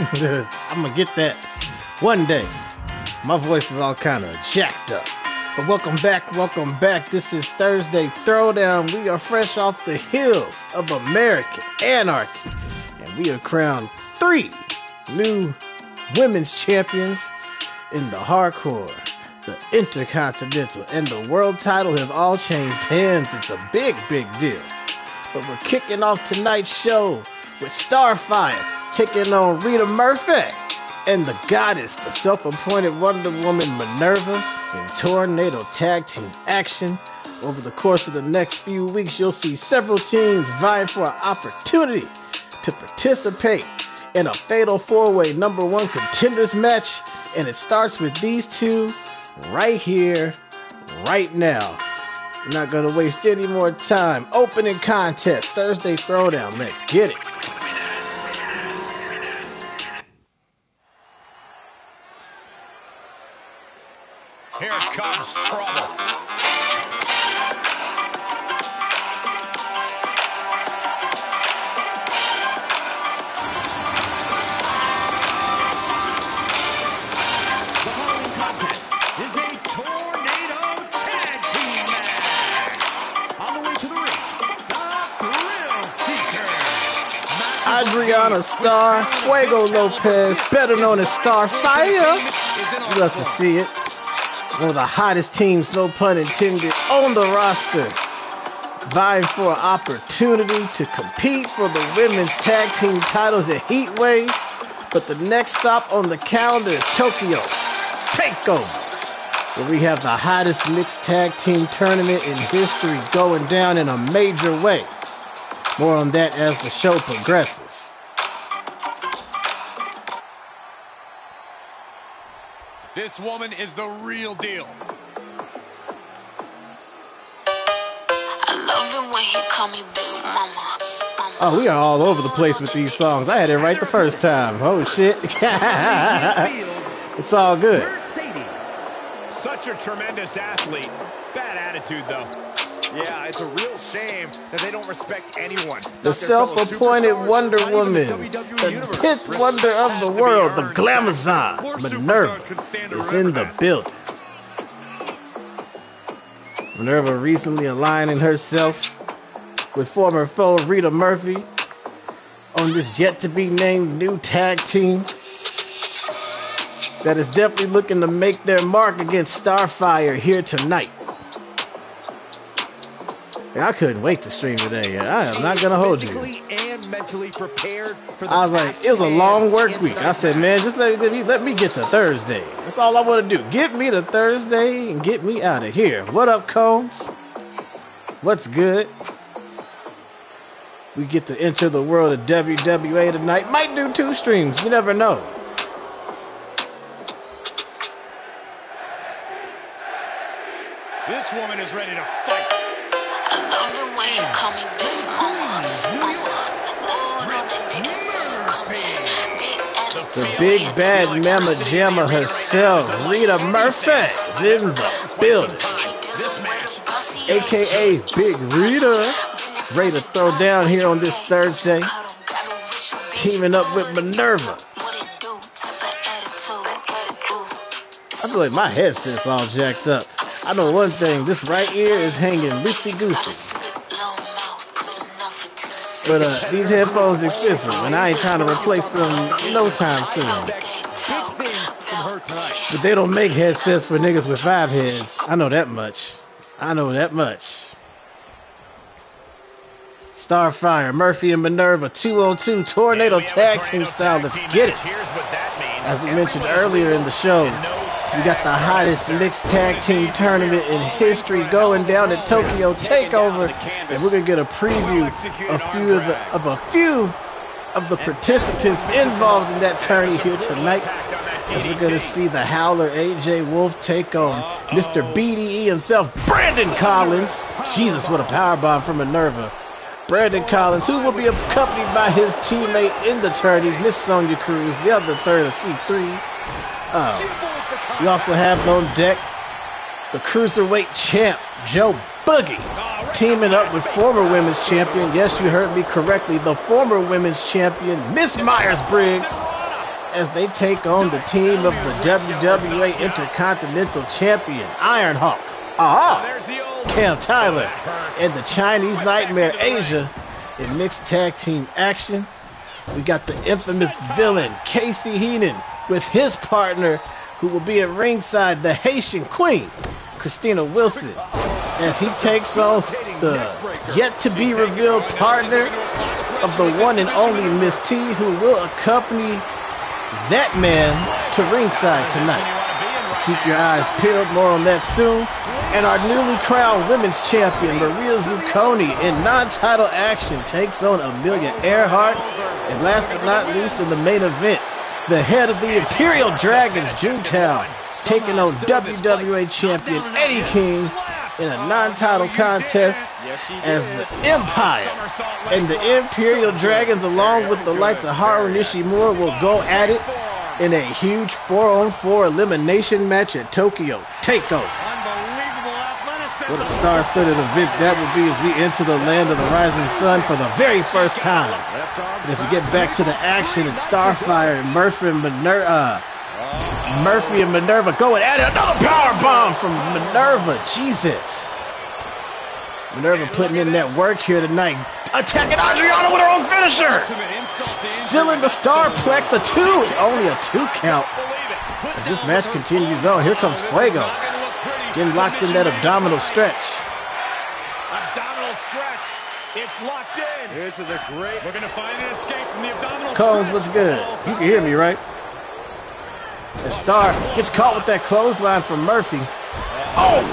I'm gonna get that one day. My voice is all kind of jacked up. But welcome back. This is Thursday Throwdown. We are fresh off the heels of American Anarchy. And we are crowned 3 new women's champions in the hardcore. The Intercontinental and the World title have all changed hands. It's a big, big deal. But we're kicking off tonight's show with Starfire taking on Rita Murphy and the goddess, the self-appointed Wonder Woman Minerva, in tornado tag team action. Over the course of the next few weeks, you'll see several teams vying for an opportunity to participate in a fatal four-way number one contenders match. And it starts with these two right here, right now. We're not going to waste any more time. Opening contest, Thursday Throwdown. Let's get it. Here comes trouble. Adriana star Fuego Lopez, better known as Starfire. You love to see it. One of the hottest teams, no pun intended, on the roster, vying for an opportunity to compete for the women's tag team titles at Heatwave. But the next stop on the calendar is Tokyo Takeover, where we have the hottest mixed tag team tournament in history going down in a major way. More on that as the show progresses. This woman is the real deal. I love the way you call me Big Mama. Oh, we are all over the place with these songs. I had it right the first time. Oh, shit. It's all good. Mercedes. Such a tremendous athlete. Bad attitude, though. Yeah, it's a real shame that they don't respect anyone. The self-appointed Wonder Woman, the 10th wonder of the world, the Glamazon, Minerva, is in the building. Minerva recently aligning herself with former foe Rita Murphy on this yet-to-be-named new tag team that is definitely looking to make their mark against Starfire here tonight. I couldn't wait to stream today. I am not going to hold you. I was like, it was a long work week. I said, man, just let me get to Thursday. That's all I want to do. Get me to Thursday and get me out of here. What up, Combs? What's good? We get to enter the world of WWA tonight. Might do 2 streams. You never know. This woman is ready to fight. The big bad mama jamma herself, Rita Murphy, is in the building. AKA Big Rita, ready to throw down here on this Thursday, teaming up with Minerva. I feel like my headset's all jacked up. I know one thing, this right ear is hanging loosey-goosey. But these headphones are expensive, and I ain't trying to replace them no time soon. But they don't make headsets for niggas with 5 heads. I know that much. Starfire, Murphy, and Minerva, 2-on-2 tornado tag team style. Let's get it. As we mentioned earlier in the show, we got the hottest mixed tag team tournament in history going down at Tokyo Takeover, and we're gonna get a preview of a few of the participants involved in that tourney here tonight, as we're gonna see the Howler AJ Wolf take on Mr. BDE himself, Brandon Collins. Jesus, what a powerbomb from Minerva. Brandon Collins, who will be accompanied by his teammate in the tourney, Miss Sonya Cruz, the other third of C3. We also have on deck the cruiserweight champ, Jo-Boogie, teaming up with former women's champion, yes, you heard me correctly, the former women's champion, Miss Myers-Briggs, as they take on the team of the WWA Intercontinental Champion, Ironhawk Cam Tyler, and the Chinese Nightmare, Asia, in mixed tag team action. We got the infamous villain, Casey Heenan, with his partner, who will be at ringside, the Haitian Queen, Christina Wilson, as he takes on the yet-to-be-revealed partner of the one and only Miss T, who will accompany that man to ringside tonight. So keep your eyes peeled, more on that soon. And our newly crowned women's champion, Maria Zucconi, in non-title action, takes on Amelia Earhart. And last but not least, in the main event, the head of the Imperial Dragons, Juntao, taking on WWA champion Eddie King in a non-title contest, as the Empire and the Imperial Dragons, along with the likes of Haru Nishimura, will go at it in a huge 4-on-4 elimination match at Tokyo Takeover. What a star-studded event that will be as we enter the land of the rising sun for the very first time. And as we get back to the action, it's Starfire and Murphy and Minerva going at it. Another power bomb from Minerva. Jesus. Minerva putting in that work here tonight. Attacking Adriana with her own finisher. Still in the Starplex, a two. Only a two count. As this match continues on, here comes Fuego. Getting locked in that abdominal stretch. Abdominal stretch. It's locked in. This is a great. We're gonna find an escape from the abdominal stretch. Collins, what's good? You can hear me, right? The Star gets caught with that clothesline from Murphy. Oh,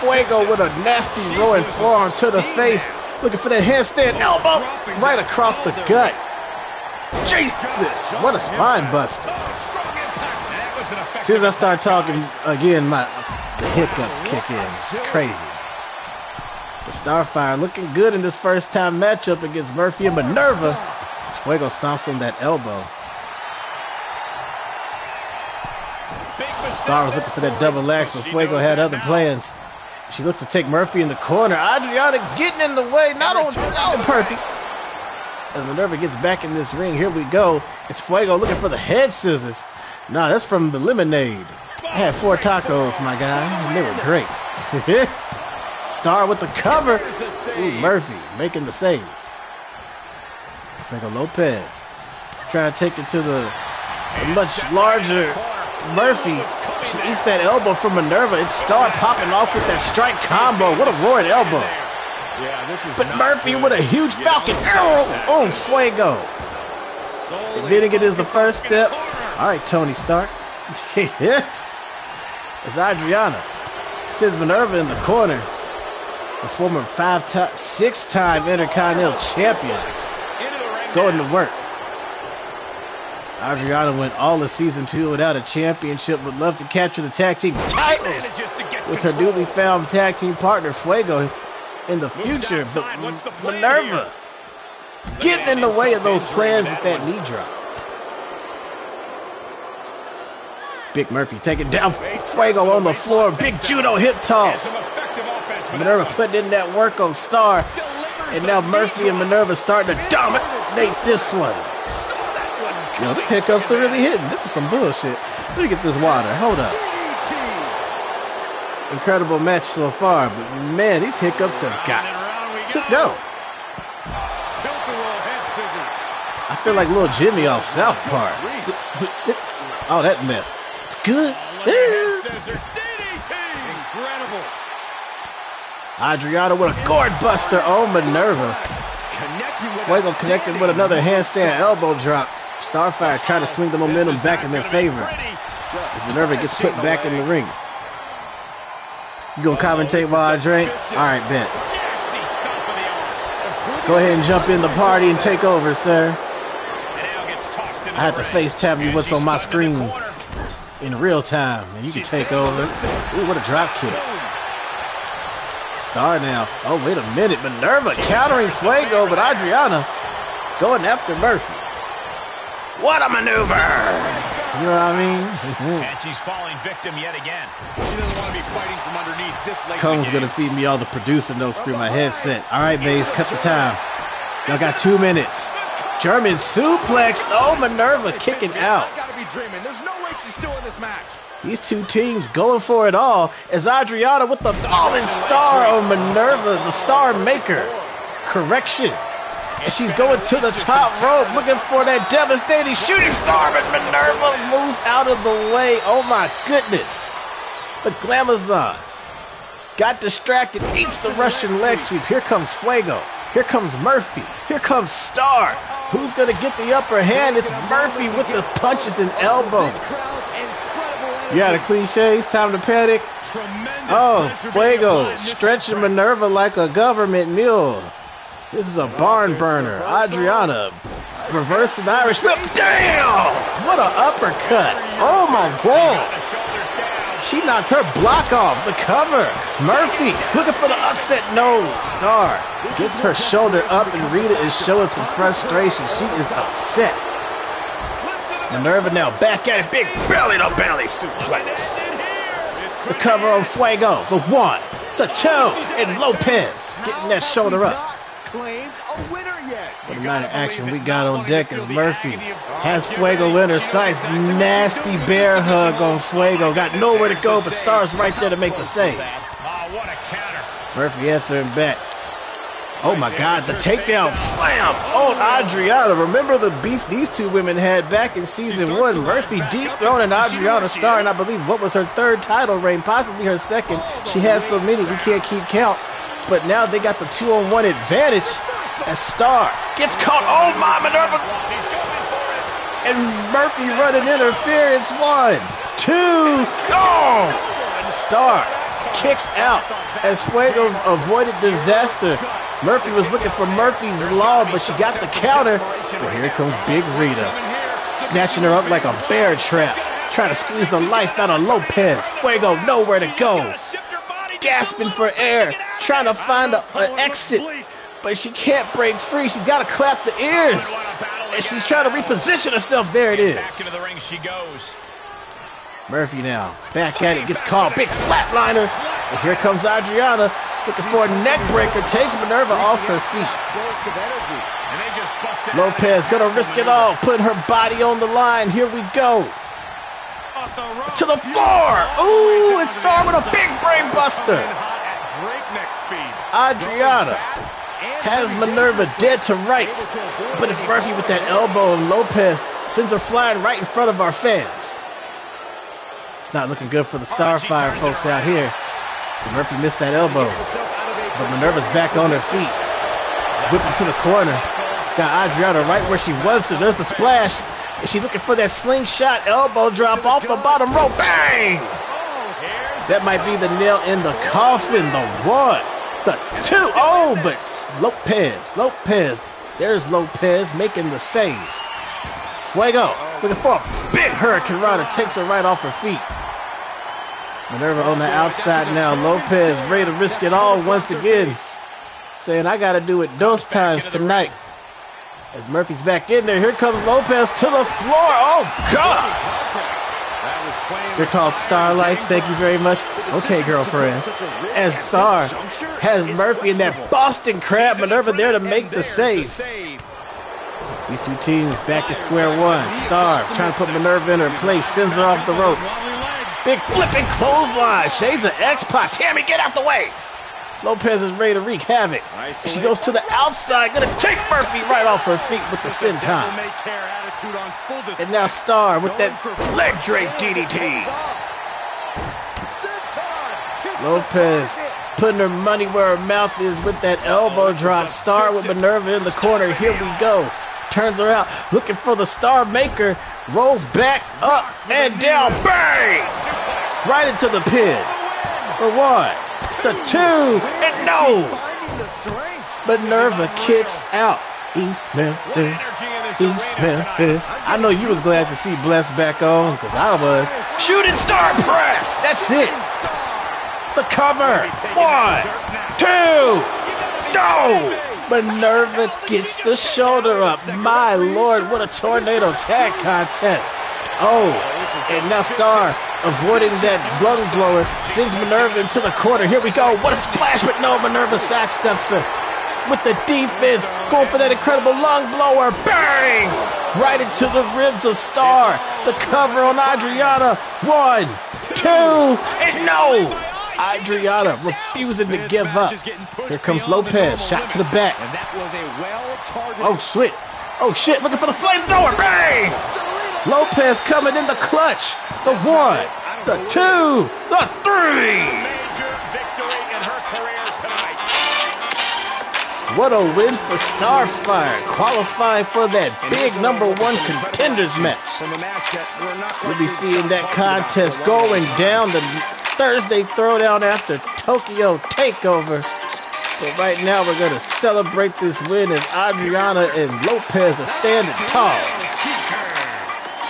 Fuego with a nasty roaring forearm to the face. Looking for that handstand elbow right across the gut. Jesus, what a spine buster. As soon as I start talking again, the hiccups kick in. It's crazy. The Starfire looking good in this first time matchup against Murphy and Minerva. As Fuego stomps on that elbow. The Star was looking for that double axe, but Fuego had other plans. She looks to take Murphy in the corner. Adriana getting in the way, not on purpose. As Minerva gets back in this ring, here we go. It's Fuego looking for the head scissors. Nah, that's from the lemonade. I had 4 tacos, my guy, and they were great. Star with the cover. Ooh, Murphy making the save. Diego Lopez trying to take it to the much larger Murphy. She eats that elbow from Minerva. It's Star popping off with that strike combo. What a roaring elbow. But Murphy with a huge Falcon arrow on Fuego. Admitting it is the first step. All right, Tony Stark. As Adriana sends Minerva in the corner, the former 6-time Intercontinental Champion, going to work. Adriana went all of Season 2 without a championship. Would love to capture the tag team titles with her newly found tag team partner Fuego in the future. But Minerva getting in the way of those plans with that knee drop. Big Murphy taking down Fuego on the floor. Big judo hip toss. Minerva putting in that work on Star. And now Murphy and Minerva starting to dominate this one. Yo, the pickups are really hitting. This is some bullshit. Let me get this water. Hold up. Incredible match so far. But man, these hiccups have got to go. I feel like little Jimmy off South Park. Oh, that mess. It's good. Incredible. Adriana with a gourd buster on Minerva. Fuego connected with another handstand elbow drop. Starfire trying to swing the momentum back in their favor as Minerva gets put back in the ring. You gonna commentate while I drink? All right, bet. Go ahead and jump in the party and take over, sir. I had to FaceTap you what's on my screen in real time, and you can take over. Ooh, what a drop kick. Star now. Oh, wait a minute. Minerva countering Fuego, but Adriana going after Murphy. What a maneuver! You know what I mean? And she's falling victim yet again. She doesn't want to be fighting from underneath this late. Cone's going to feed me all the producer notes through my headset. All right, Baze, cut the time. Y'all got 2 minutes. German suplex. Oh, Minerva kicking out. be dreaming. There's no way she's still in this match. These two teams going for it all as Adriana with the falling star on Minerva, the star maker. Correction. And she's going to the top rope looking for that devastating shooting star, but Minerva moves out of the way. Oh my goodness. The Glamazon got distracted, eats the Russian leg sweep. Here comes Fuego. Here comes Murphy. Here comes Star. Who's going to get the upper hand? It's Murphy with the punches and elbows. Yeah, the cliches. Time to panic. Oh, Fuego stretching Minerva like a government mule. This is a barn burner. Adriana reversing the Irish whip. Damn! What an uppercut. Oh, my God. She knocked her block off. The cover. Murphy looking for the upset. No. Star gets her shoulder up, and Rita is showing some frustration. She is upset. Minerva now back at it. Big belly to belly suplex. The cover on Fuego. The one, the two, and Lopez getting that shoulder up. What a night of action we got on deck as Murphy has Fuego in her sights. Nasty bear hug on Fuego. Got nowhere to go, but Star's right there to make the save. Murphy answering back. Oh my God, the takedown slam on Adriana. Remember the beef these two women had back in season one. Murphy deep throwing an Adriana Star, and I believe what was her third title reign, possibly her second. She had so many, we can't keep count. But now they got the 2-on-1 advantage as Star gets caught. Oh my, Minerva. And Murphy running interference. 1, 2, go! Star kicks out as Fuego avoided disaster. Murphy was looking for Murphy's Law, but she got the counter. But here comes Big Rita, snatching her up like a bear trap, trying to squeeze the life out of Lopez. Fuego nowhere to go, gasping for air, trying to find an exit, but she can't break free. She's got to clap the ears, and she's trying to reposition herself. There it is. Back into the ring she goes. Murphy now back at it, gets called. Big flatliner. And here comes Adriana looking for a neck breaker, takes Minerva off her feet. Lopez gonna risk it all, putting her body on the line. Here we go. To the floor! Ooh, and Star with a big brain buster! Adriana has Minerva dead to rights, but it's Murphy with that elbow, and Lopez sends her flying right in front of our fans. It's not looking good for the Starfire folks out here. Murphy missed that elbow, but Minerva's back on her feet. Whipping to the corner. Got Adriana right where she was, so there's the splash. And she's looking for that slingshot elbow drop off the bottom rope. Bang! That might be the nail in the coffin. The 1, the 2. Oh, but Lopez. There's Lopez making the save. Fuego looking for a big hurricane rider. Takes her right off her feet. Minerva on the outside now. Lopez ready to risk it all once again. Saying, I got to do it those times tonight. As Murphy's back in there, here comes Lopez to the floor. Oh, God! They're called Starlights. Thank you very much. Okay, girlfriend. As Star has Murphy in that Boston Crab maneuver there to make the save. These two teams back at square one. Star trying to put Minerva in her place. Sends her off the ropes. Big flipping clothesline. Shades of X-Pac. Tammy, get out the way! Lopez is ready to wreak havoc. And she goes to the outside, gonna take Murphy right off her feet with the senton. And now Star with that leg drape DDT. Lopez putting her money where her mouth is with that elbow drop. Star with Minerva in the corner. Here we go. Turns her out, looking for the Star Maker. Rolls back, up, and down. Bang! Right into the pin. For 1, the 2, and no! Minerva kicks out. East Memphis. I know you was glad to see Bless back on, because I was. Shooting Star press! That's it! The cover! 1, 2, no! Minerva gets the shoulder up. My Lord, what a tornado tag contest. Oh, and now Star avoiding that lung blower, sends Minerva into the corner. Here we go. What a splash, but no, Minerva sidesteps her with the defense, going for that incredible lung blower. Bang! right into the ribs of Star. The cover on Adriana. 1, 2, and no! Adriana refusing to give up. Here comes Lopez, shot to the back. Oh, shit. Oh, shit, looking for the flamethrower. Bang! Lopez coming in the clutch. The 1, the 2, the 3. What a win for Starfire, qualifying for that big #1 contenders match. We'll be seeing that contest going down the Thursday Throwdown after Tokyo Takeover. But right now we're going to celebrate this win as Adriana and Lopez are standing tall.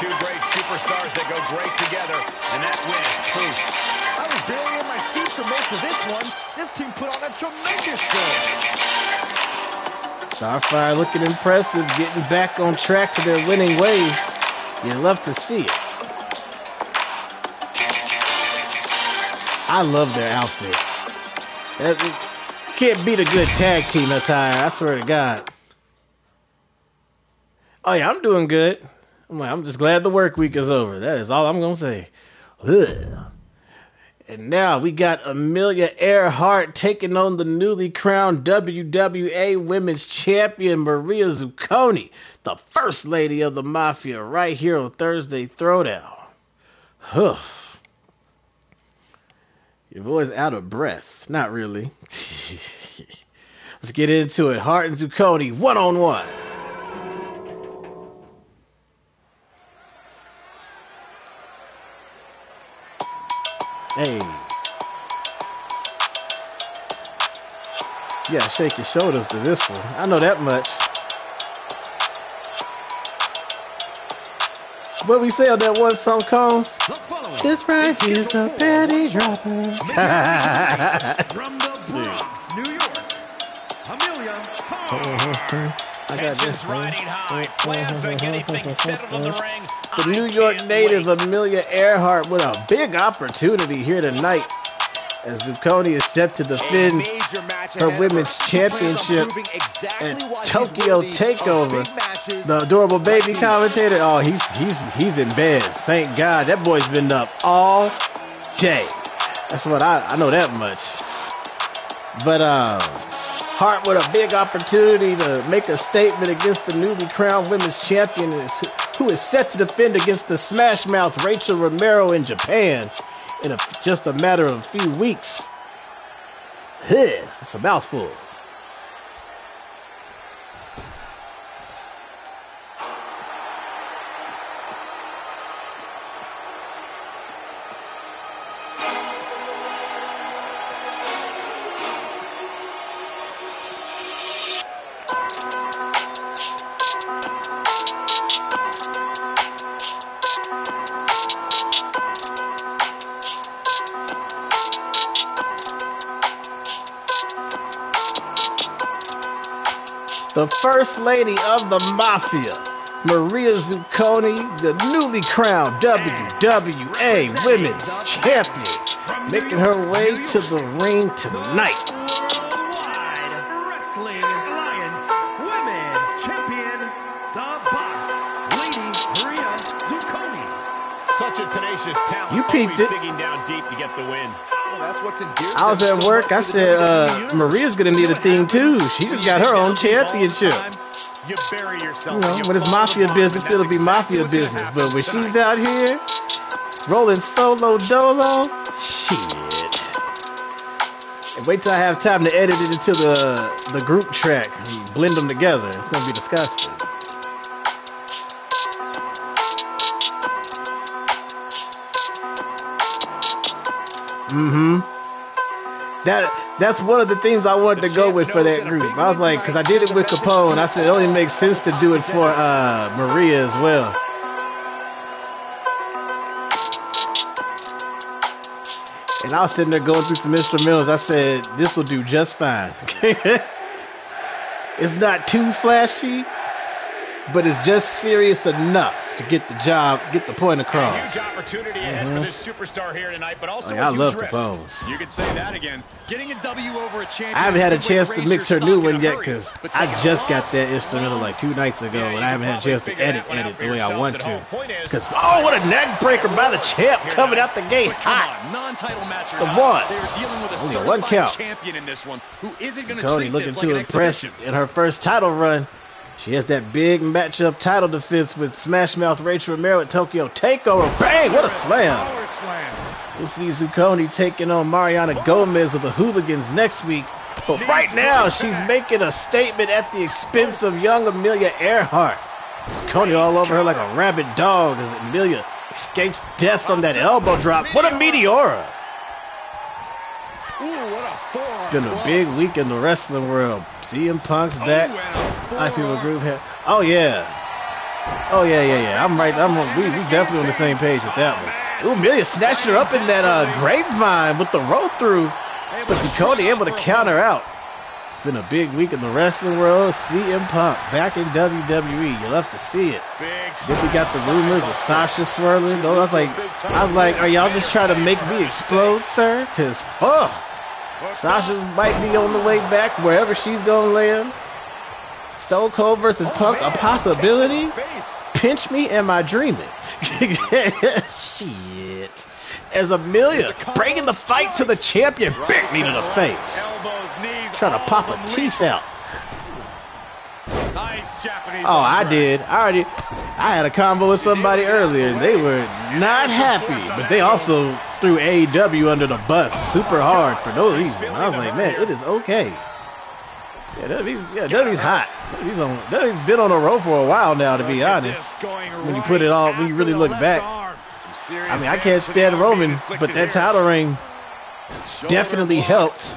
Two great superstars that go great together, and that win is true. I was barely in my seat for most of this one. This team put on a tremendous show. Starfire looking impressive, getting back on track to their winning ways. You love to see it. I love their outfits. That can't beat a good tag team attire, I swear to God. Oh yeah, I'm doing good. I'm just glad the work week is over. That is all I'm going to say. Ugh. And now we got Amelia Earhart taking on the newly crowned WWA Women's Champion Maria Zucconi, the first lady of the Mafia, right here on Thursday Throwdown. Huh. Your boy's out of breath. Not really. Let's get into it. Hart and Zucconi, one-on-one. Hey. You gotta shake your shoulders to this one. I know that much. What we say on that one song, Combs? This right here is a panty dropper. From the Bronx, New York, Amelia Earhart. Tensions riding high, plans on getting things settled on the ring. The New York native Amelia Earhart with a big opportunity here tonight as Zucconi is set to defend her women's championship at Tokyo Takeover. The adorable baby commentator, oh, he's in bed. Thank God, that boy's been up all day. That's what I know that much. But Hart with a big opportunity to make a statement against the newly crowned women's champion who is set to defend against the Smash Mouth Rachel Romero in Japan in just a matter of a few weeks. That's a mouthful. The first lady of the Mafia, Maria Zucconi, the newly crowned WWA Women's Champion, making her way to the ring tonight. Wrestling Alliance Women's Champion, the boss, Lady Maria Zucconi. Such a tenacious talent. You peeped it. Digging down deep to get the win. I was at work, I said, Maria's gonna need a theme too. She just got her own championship. You know, when it's mafia business, it'll be mafia business. But when she's out here rolling solo dolo, shit. And wait till I have time to edit it into the group track and blend them together. It's gonna be disgusting. That's one of the themes I wanted to go with for that group. I was like, because I did it with Capone, I said it only makes sense to do it for Maria as well. And I was sitting there going through some instrumentals. I said, this will do just fine. It's not too flashy, but it's just serious enough. to get the job, get the point across. Huge opportunity ahead for this superstar here tonight, but also I love Capone's. You could say that again. Getting a W over a champion. I haven't had a chance to mix her new one yet because I just got that instrumental like 2 nights ago, and I haven't had a chance to edit the way I want to. Because oh, what a neck breaker by the champ coming out the gate hot. Non-title match. Come on. They're dealing with a certified champion in this one who isn't going to treat this like an exhibition. Zucconi looking too impressive in her first title run. She has that big matchup title defense with Smash Mouth Rachel Romero at Tokyo Takeover. Bang! What a slam! We'll see Zucconi taking on Mariana Gomez of the Hooligans next week. But right now, she's making a statement at the expense of young Amelia Earhart. Zucconi all over her like a rabid dog as Amelia escapes death from that elbow drop. What a meteora! It's been a big week in the wrestling world. CM Punk's back. I feel a groove here. Oh yeah. Oh yeah. We definitely on the same page with that one. Ooh, Amelia snatching her up in that grapevine with the roll through. But Zucconi able to counter out. It's been a big week in the wrestling world. CM Punk back in WWE. You love to see it. Then we got the rumors of Sasha swirling. Though I was like, are y'all just trying to make me explode, sir? Cause Sasha might be on the way back wherever she's gonna land. Stone Cold versus Punk, a possibility? Pinch me, am I dreaming? Shit. As Amelia breaking the fight to the champion, big knee to the face. Trying to pop her teeth out. Oh, I did. I had a combo with somebody earlier, and they were not happy, but they also threw AEW under the bus super hard for no reason. I was like, man, it is okay. Yeah, WWE's hot. WWE's been on a roll for a while now, to be honest. When you put it all, when you really look back, I mean, I can't stand Roman, but that title ring definitely helped,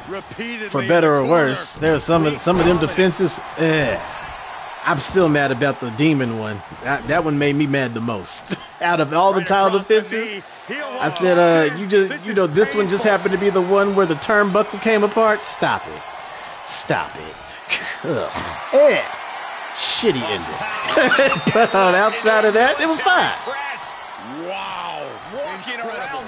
for better or worse. There are some of them defenses. I'm still mad about the demon one. That one made me mad the most. Out of all the title defenses, I said, this one just happened to be the one where the turnbuckle came apart. Stop it. Shitty ending. But outside of that, it was fine. Wow.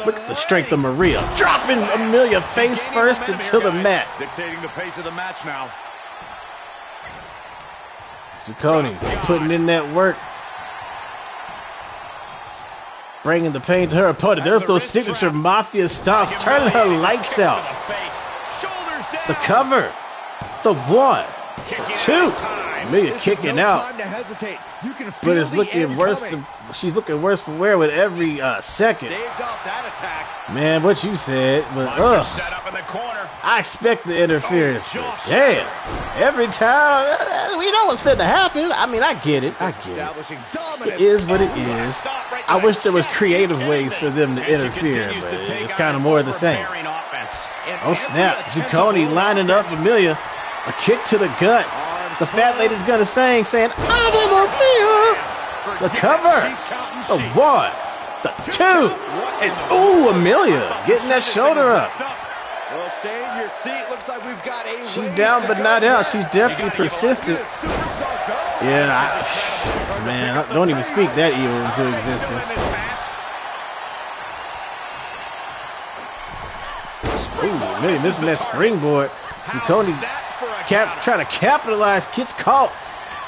Look at the strength of Maria. Dropping Amelia face first into the mat. Dictating the pace of the match now. Zucconi putting in that work. Bringing the pain to her opponent. There's those signature mafia stomps. Turning her lights out. The cover. The 1, 2. Amelia kicking out. But it's looking worse. She's looking worse for wear with every second. Man, what you said was I expect the interference, but damn. Every time, we know what's finna happen. I mean, I get it. It is what it is. I wish there was creative ways for them to interfere, but it's kind of more of the same. Oh, snap. Zucconi lining up Amelia. A kick to the gut. The fat lady's gonna saying, I'm in Amelia. The cover. The 1, the 2. And ooh, Amelia getting that shoulder up. Well, stay in your seat. Looks like we've got a she's down but not out. She's definitely persistent. Yeah, I don't even speak that evil into existence. Ooh, Amelia missing that springboard. Zucconi trying to capitalize. Gets caught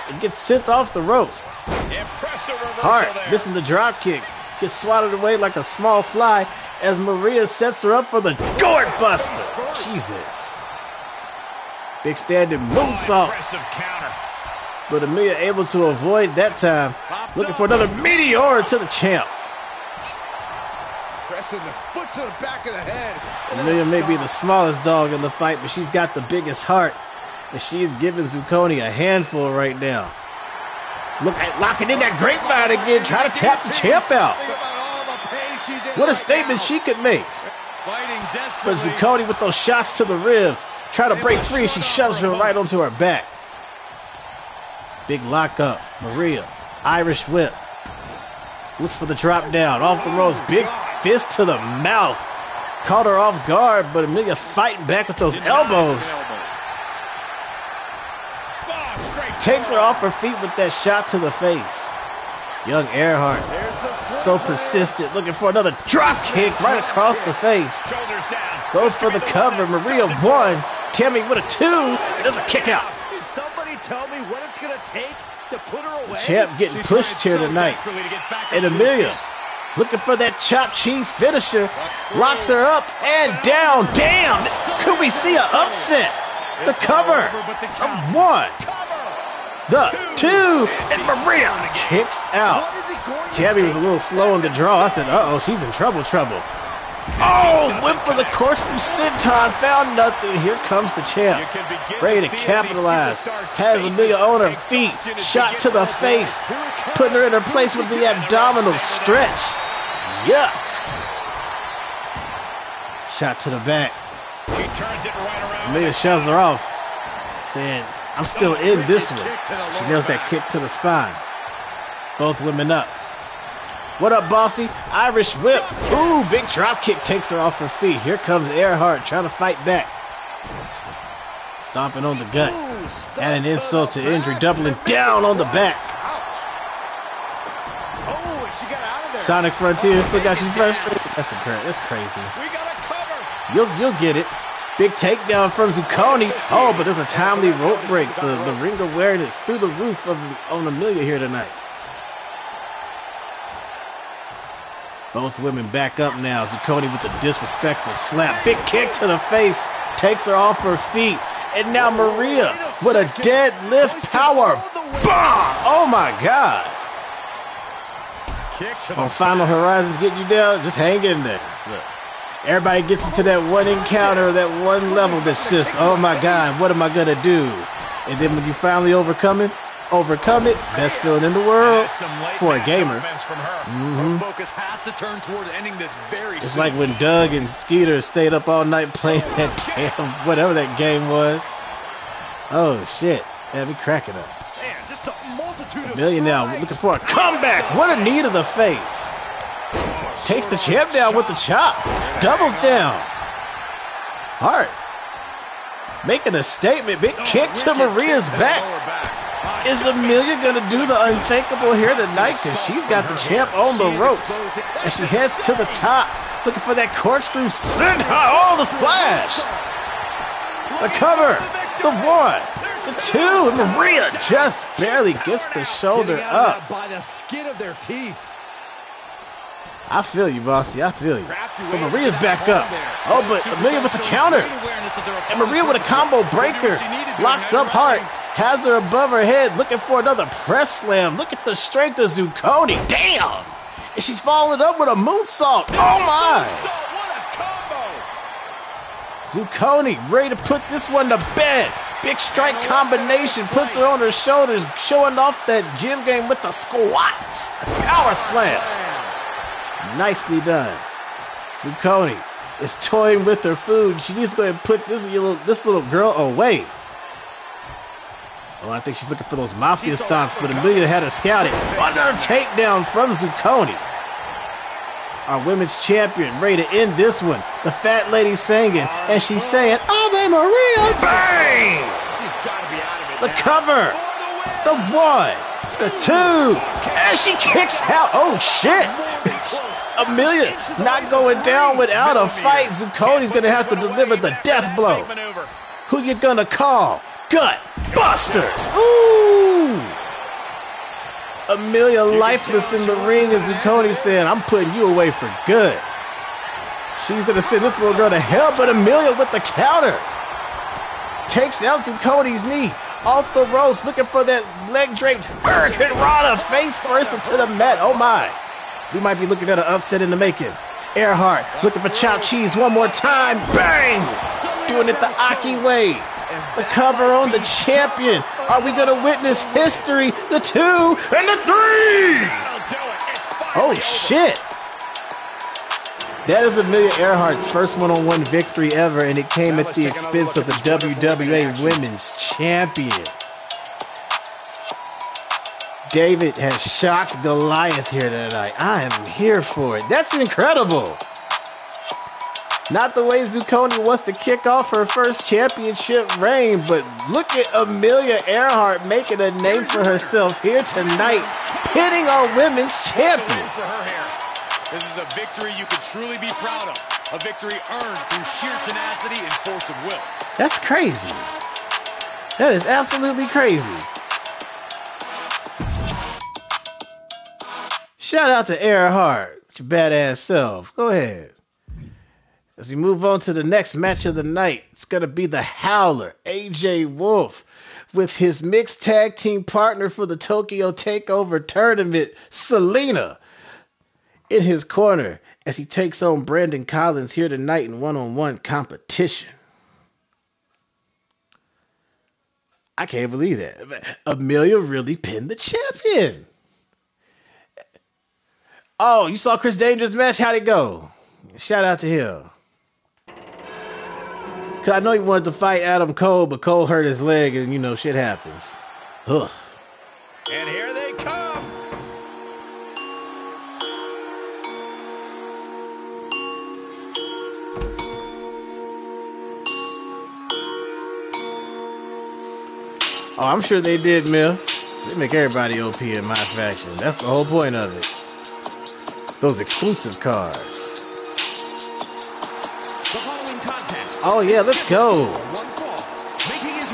and gets sent off the ropes. Hart missing the drop kick. Gets swatted away like a small fly as Maria sets her up for the gourd buster. Jesus. Big standing moonsault. But Amelia able to avoid that time. Looking for another meteor to the champ. Pressing the foot to the back of the head. Amelia may be the smallest dog in the fight, but she's got the biggest heart. And she is giving Zucconi a handful right now. Look at locking in that grapevine again, trying to tap the champ out. What a statement she could make. But Zucconi with those shots to the ribs, trying to break free, and she shoves her right onto her back. Big lockup, Maria, Irish whip. Looks for the drop down, off the ropes, big fist to the mouth. Caught her off guard, but Amelia fighting back with those elbows. Takes her off her feet with that shot to the face. Young Earhart, so persistent, looking for another drop kick right across the face. Goes for the cover. Maria one, Tammy with a two, and does a kick out. Did somebody tell me what it's gonna take to put her away? Champ getting pushed here tonight, and Amelia looking for that chopped cheese finisher, locks her up and down. Damn, could we see an upset? The cover of one, the two, and Maria kicks out. Tammy was a little slow on the draw. I said, uh-oh, she's in trouble. Oh, went for the corkscrew senton, found nothing. Here comes the champ, ready to capitalize. Has Amelia on her feet, shot to the face, putting her in her place with the abdominal stretch. Yuck. Shot to the back. Amelia shoves her off, saying, I'm still in this one. She nails that kick to the spine. Both women up. What up, bossy? Irish whip. Ooh, big drop kick takes her off her feet. Here comes Earhart trying to fight back. Stomping on the gut. Add an insult to injury, doubling down on the back. Sonic Frontiers, look out, you frustrated. That's crazy. You'll get it. Big takedown from Zucconi. Oh, but there's a timely rope break. The ring awareness through the roof on Amelia here tonight. Both women back up now. Zucconi with a disrespectful slap. Big kick to the face. Takes her off her feet. And now Maria with a deadlift power bomb. Oh, my God. On Final Horizons getting you down, just hang in there. Look. Everybody gets into that one encounter, that one level that's just, oh my God, what am I gonna do? And then when you finally overcome it, best feeling in the world for a gamer. It's like when Doug and Skeeter stayed up all night playing that damn, whatever that game was. Oh shit, had me cracking up. Amelia now looking for a comeback. What a knee to the face. Takes the champ down with the chop. Doubles down. Hart making a statement. Big kick to Maria's back. Is Amelia going to do the unthinkable here tonight? Because she's got the champ on the ropes. And she heads to the top. Looking for that corkscrew. Oh, the splash. The cover. The one. The two. And Maria just barely gets the shoulder up. By the skin of their teeth. I feel you, bossy. I feel you. But Maria's back up. Oh, but Amelia with the counter. And Maria with a combo breaker. Locks up Hart. Has her above her head. Looking for another press slam. Look at the strength of Zucconi. Damn! And she's following up with a moonsault. Oh, my! Zucconi ready to put this one to bed. Big strike combination. Puts her on her shoulders. Showing off that gym game with the squats. Power slam. Nicely done. Zucconi is toying with her food. She needs to go ahead and put this little girl away. Oh, I think she's looking for those mafia stomps, but Amelia had her scouted. Another takedown from Zucconi. Our women's champion ready to end this one. The fat lady singing, and she's saying, "Ave Maria!" Bang! The cover, the one, the two, and she kicks out. Oh shit! Amelia not going down without a fight. Zucconi's going to have to deliver the death blow. Who you going to call? Gut Busters. Ooh! Amelia lifeless in the ring, and Zucconi saying, I'm putting you away for good. She's going to send this little girl to hell, but Amelia with the counter. Takes out Zucconi's knee. Off the ropes, looking for that leg-draped Hurricane Rana face first into the mat. Oh, my. We might be looking at an upset in the making. Earhart looking for chopped cheese one more time. Bang! Doing it the Aki way. The cover on the champion. Are we going to witness history? The two and the three! Oh, shit. That is Amelia Earhart's first one-on-one victory ever, and it came at the expense of the WWA Women's Champion. David has shocked Goliath here tonight. I am here for it. That's incredible. Not the way Zucconi wants to kick off her first championship reign, but look at Amelia Earhart making a name for herself here tonight, pinning our women's champion. This is a victory you could truly be proud of. A victory earned through sheer tenacity and force of will. That's crazy. That is absolutely crazy. Shout out to Earhart, your badass self. Go ahead. As we move on to the next match of the night, it's going to be the Howler, AJ Wolf, with his mixed tag team partner for the Tokyo Takeover tournament, Selena, in his corner as he takes on Brandon Collins here tonight in one-on-one competition. I can't believe that. Amelia really pinned the champion. Oh, you saw Chris Danger's match? How'd it go? Shout out to him. Because I know he wanted to fight Adam Cole, but Cole hurt his leg and, you know, shit happens. Ugh. And here they come. Oh, I'm sure they did, Miff. They make everybody OP in my faction. That's the whole point of it. Those exclusive cards. Oh yeah, let's go.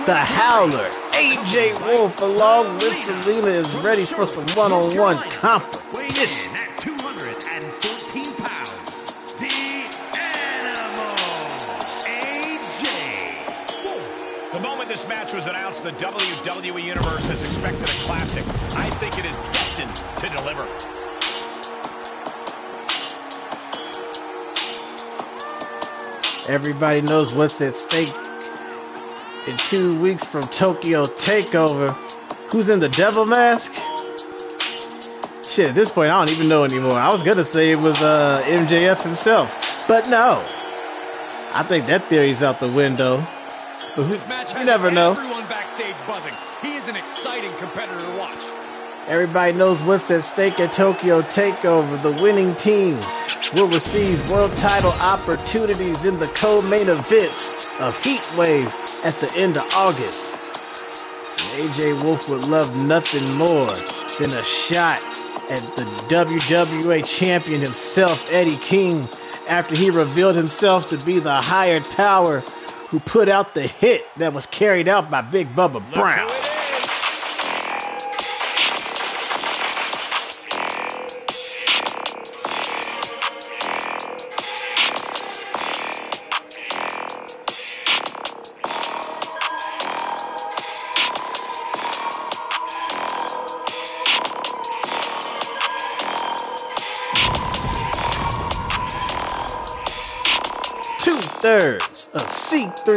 The Howler, AJ Wolf, along with Selena, is ready for some one-on-one competition. At 214 pounds, the Animal, AJ Wolf. The moment this match was announced, the WWE Universe has expected a classic. I think it is destined to deliver. Everybody knows what's at stake in 2 weeks from Tokyo Takeover. Who's in the devil mask? Shit, at this point, I don't even know anymore. I was going to say it was MJF himself, but no. I think that theory's out the window. But who, you never know. Everyone backstage buzzing. He is an exciting competitor to watch. Everybody knows what's at stake at Tokyo Takeover. The winning team will receive world title opportunities in the co-main events of Heatwave at the end of August. And AJ Wolf would love nothing more than a shot at the WWA champion himself, Eddie King, after he revealed himself to be the higher power who put out the hit that was carried out by Big Bubba Brown. Of C3,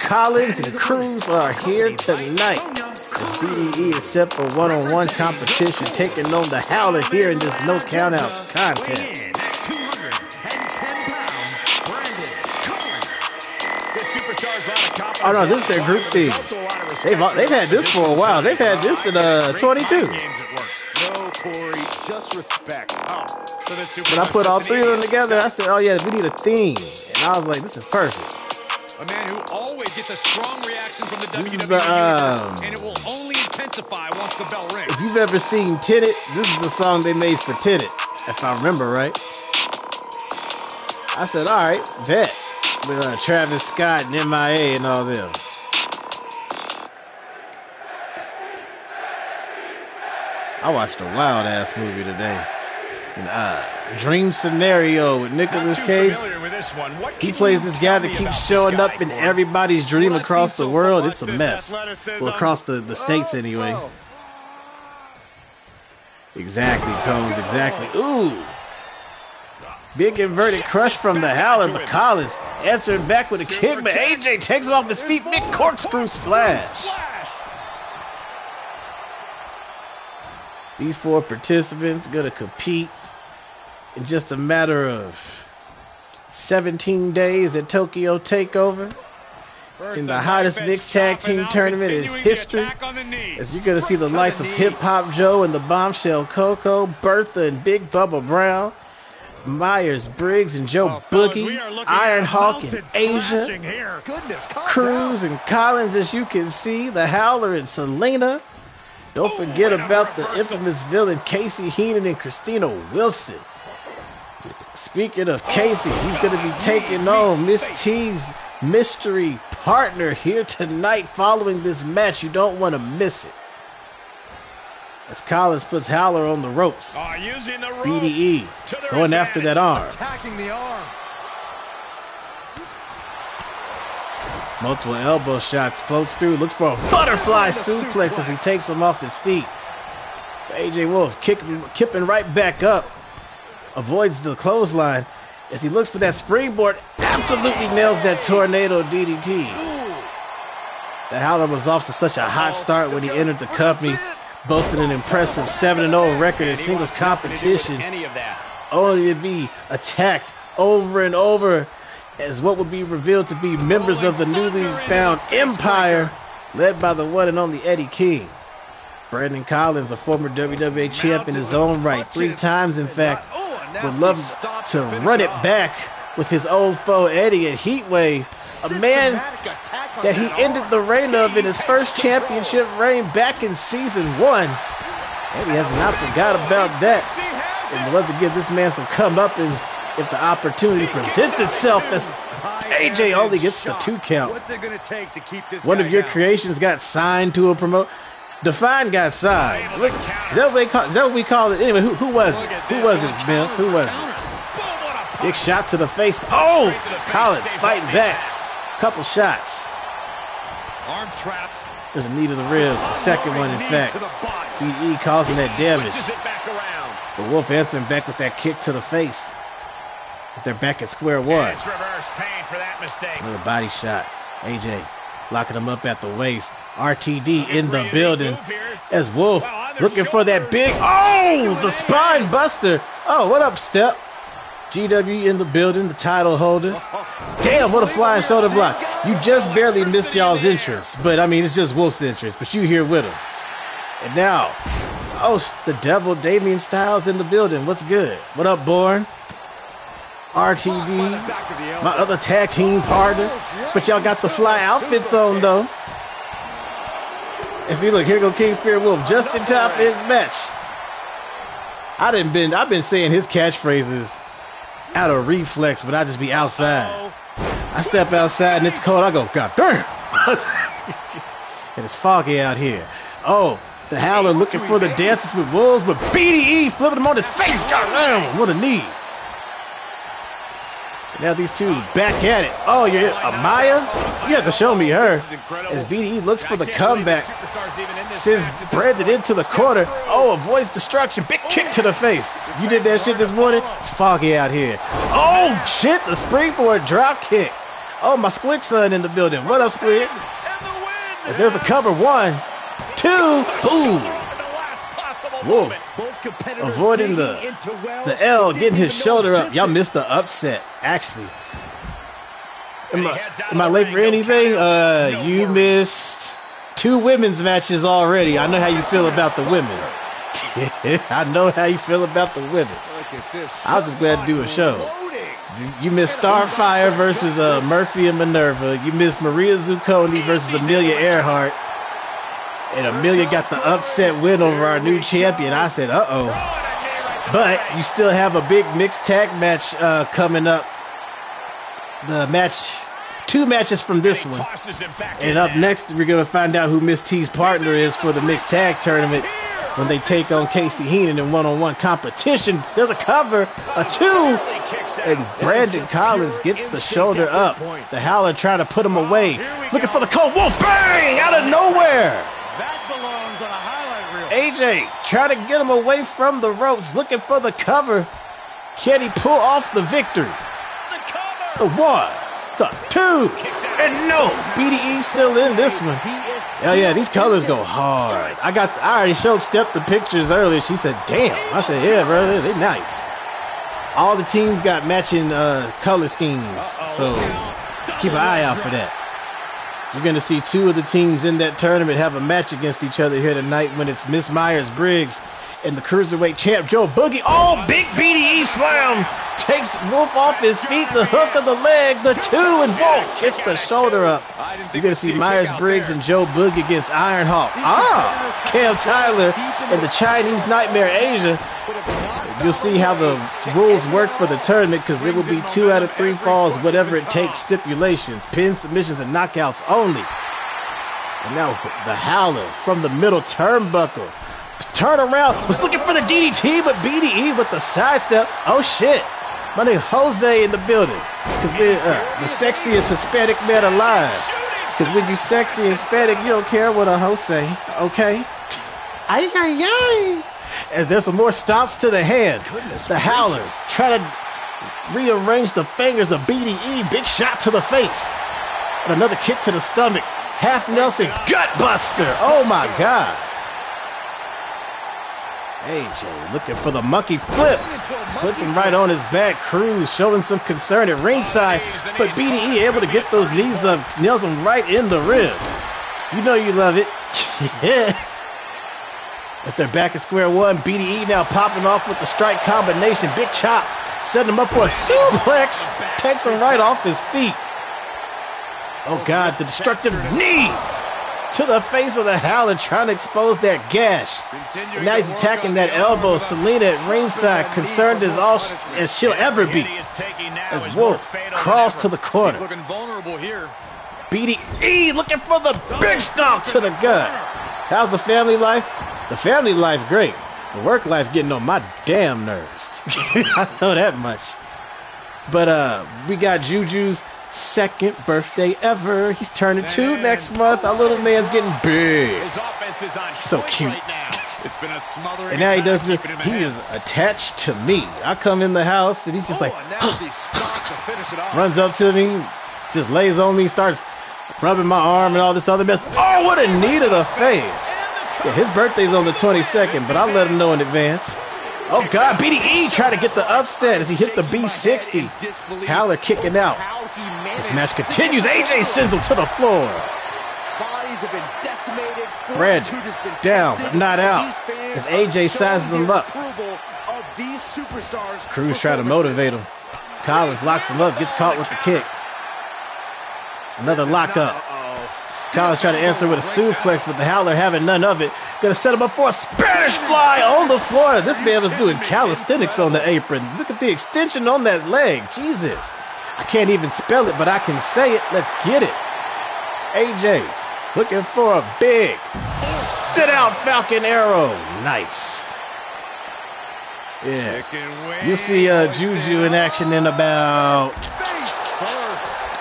Collins and Cruz are here tonight. The BDE is set for one-on-one competition, taking on the Howler here in this no count-out contest. Oh no, this is their group theme. They've had this for a while. They've had this in 22. When I put all three of them together, I said, oh yeah, we need a theme. And I was like, this is perfect. A man who always gets a strong reaction from the WWE Universe, and it will only intensify once the bell rings. If you've ever seen Tenet, this is the song they made for Tenet, if I remember right. I said, all right, bet. With Travis Scott and MIA and all them. I watched a wild-ass movie today. Dream Scenario with Nicolas Cage. He plays this guy that keeps showing up in everybody's dream across the world. It's a mess. Well, across the states anyway. Exactly, Combs, exactly. Ooh. Big inverted crush from the Howler, but Collins answering back with a kick, but AJ takes him off his feet. Big corkscrew splash. These four participants going to compete in just a matter of 17 days at Tokyo Takeover in the hottest mixed tag team tournament in history. As you're going to see the likes of Hip Hop Joe and the Bombshell Coco, Bertha and Big Bubba Brown, Myers-Briggs and Jo-Boogie, Ironhawk and Asia, Cruz and Collins, as you can see, the Howler and Selena. Don't forget about the infamous villain Casey Heenan and Christina Wilson. Speaking of Casey, he's going to be taking on Miss T's mystery partner here tonight following this match. You don't want to miss it. As Collins puts Howler on the ropes. Using the rope BDE going after that arm. Attacking the arm. Multiple elbow shots, floats through, looks for a butterfly suplex as he takes him off his feet. AJ Wolf kipping right back up. Avoids the clothesline as he looks for that springboard. Absolutely nails that tornado DDT. That Howler was off to such a hot start when he entered the company. Boasted an impressive 7-0 record in singles competition, only to be attacked over and over as what would be revealed to be members of the newly found Empire, led by the one and only Eddie King. Brandon Collins, a former WWA champion in his own right, 3 times in fact, would love to run it back with his old foe Eddie at Heatwave, a man that he ended the reign of in his first championship reign back in season 1. Eddie has not forgot about that, and would love to give this man some comeuppance if the opportunity presents itself, as AJ only gets the 2 count. One of your creations got signed to a promote. Define got signed. Is that what we call it? Anyway, who was it? Who was it, Bill? Who was it? Big shot to the face. Oh! Collins fighting back. Couple shots. Arm trap. There's a knee to the ribs. The second one, in fact. BE causing that damage. But Wolf answering back with that kick to the face. They're back at square one. It's reverse pain for that mistake. Another body shot. AJ locking him up at the waist. RTD in the building as Wolf looking for that big. Oh! The spine buster. Oh, what up, Steph? GW in the building, the title holders. Damn, what a flying shoulder block. You just barely missed y'all's entrance. But, I mean, it's just Wolf's entrance. But you here with him. And now, oh, the devil, Damian Styles in the building. What's good? What up, Bourne? RTD, my other tag team partner. But y'all got the fly outfits on, though. And see, look, here go King Spirit Wolf just in time for his match. I've been saying his catchphrases out of reflex, but I just be outside. I step outside and it's cold. I go, God damn. And it's foggy out here. Oh, the Howler looking for the dances with wolves, but BDE flipping him on his face. God damn, what a knee. And now these two back at it. Oh, you're Amaya? You have to show me her. As BDE looks for the comeback, sends Brandon into the corner. Oh, avoids destruction. Big kick to the face. You did that shit this morning? It's foggy out here. Oh, shit. The springboard drop kick. Oh, my Squid son in the building. What up, Squid? And there's the cover. 1, 2. Boom. Wolf avoiding the L, getting his shoulder up. Y'all missed the upset, actually. Am I late for anything? You missed 2 women's matches already. I know how you feel about the women. I know how you feel about the women. I'm just glad to do a show. You missed Starfire versus Murphy and Minerva. You missed Maria Zucconi versus Amelia Earhart. And Amelia got the upset win over our new champion. I said, uh-oh. But you still have a big mixed tag match coming up. The match... 2 matches from this one. And up next, we're going to find out who Miss T's partner is for the mixed tag tournament when they take on Casey Heenan in one-on-one competition. There's a cover, a 2, and Brandon Collins gets the shoulder up. The Howler trying to put him away. Looking for the cold wolf. Bang! Out of nowhere! AJ trying to get him away from the ropes. Looking for the cover. Can he pull off the victory? The 1, the 2, and no, BDE still in this one. Oh yeah, these colors go hard. I already showed Steph the pictures earlier. She said, "Damn." I said, "Yeah, bro, they're nice." All the teams got matching color schemes, so keep an eye out for that. You're gonna see 2 of the teams in that tournament have a match against each other here tonight when it's Miss Myers-Briggs and the Cruiserweight champ Jo-Boogie. Oh, big BDE slam! Takes Wolf off his feet, the hook of the leg, the two, and Wolf gets the shoulder up. You're going to see Myers-Briggs and Jo-Boogie against Ironhawk. Ah! Cam Tyler and the Chinese Nightmare Asia. You'll see how the rules work for the tournament, because it will be 2 out of 3 falls, whatever it takes, stipulations, pin submissions, and knockouts only. And now the Howler from the middle turnbuckle. Turn around, was looking for the DDT, but BDE with the sidestep. Oh shit, my nigga Jose in the building, because we're the sexiest Hispanic man alive. Because when you sexy Hispanic, you don't care what a Jose, okay? Ay, ay, ay. As there's some more stomps to the hand. Goodness the Howlers try to rearrange the fingers of BDE. Big shot to the face. And another kick to the stomach. Half Nelson gut buster. Oh my God. AJ looking for the monkey flip. Puts him right on his back. Cruz showing some concern at ringside. But BDE able to get those knees up. Nails him right in the ribs. You know you love it. Yeah. As they're back at square one, BDE now popping off with the strike combination. Big chop, setting him up for a suplex. Takes him right off his feet. Oh, God, the destructive knee to the face of the Howler, trying to expose that gash. And now he's attacking that elbow. Selena at ringside, concerned as all as she'll ever be. As Wolf crawls to the corner. BDE looking for the big stomp to the gut. How's the family life? The family life great. The work life getting on my damn nerves. I know that much. But we got Juju's second birthday ever. He's turning 2 next month. Our little man's getting big. So cute. And now he does this. He is attached to me. I come in the house and he's just like runs up to me, just lays on me, starts rubbing my arm and all this other mess. Oh, what a knee to the face. Yeah, his birthday's on the 22nd, but I'll let him know in advance. Oh, God, BDE trying to get the upset as he hit the B60. Howler kicking out. This match continues. AJ sends him to the floor. Brandon down, but not out, as AJ sizes him up. Cruz trying to motivate him. Collins locks him up, gets caught with the kick. Another lockup. Collins trying to answer with a suplex, but the Howler having none of it. Gonna set him up for a Spanish fly on the floor. This man was doing calisthenics on the apron. Look at the extension on that leg. Jesus. I can't even spell it, but I can say it. Let's get it. AJ looking for a big sit out Falcon Arrow. Nice. Yeah. You'll see Juju in action in about...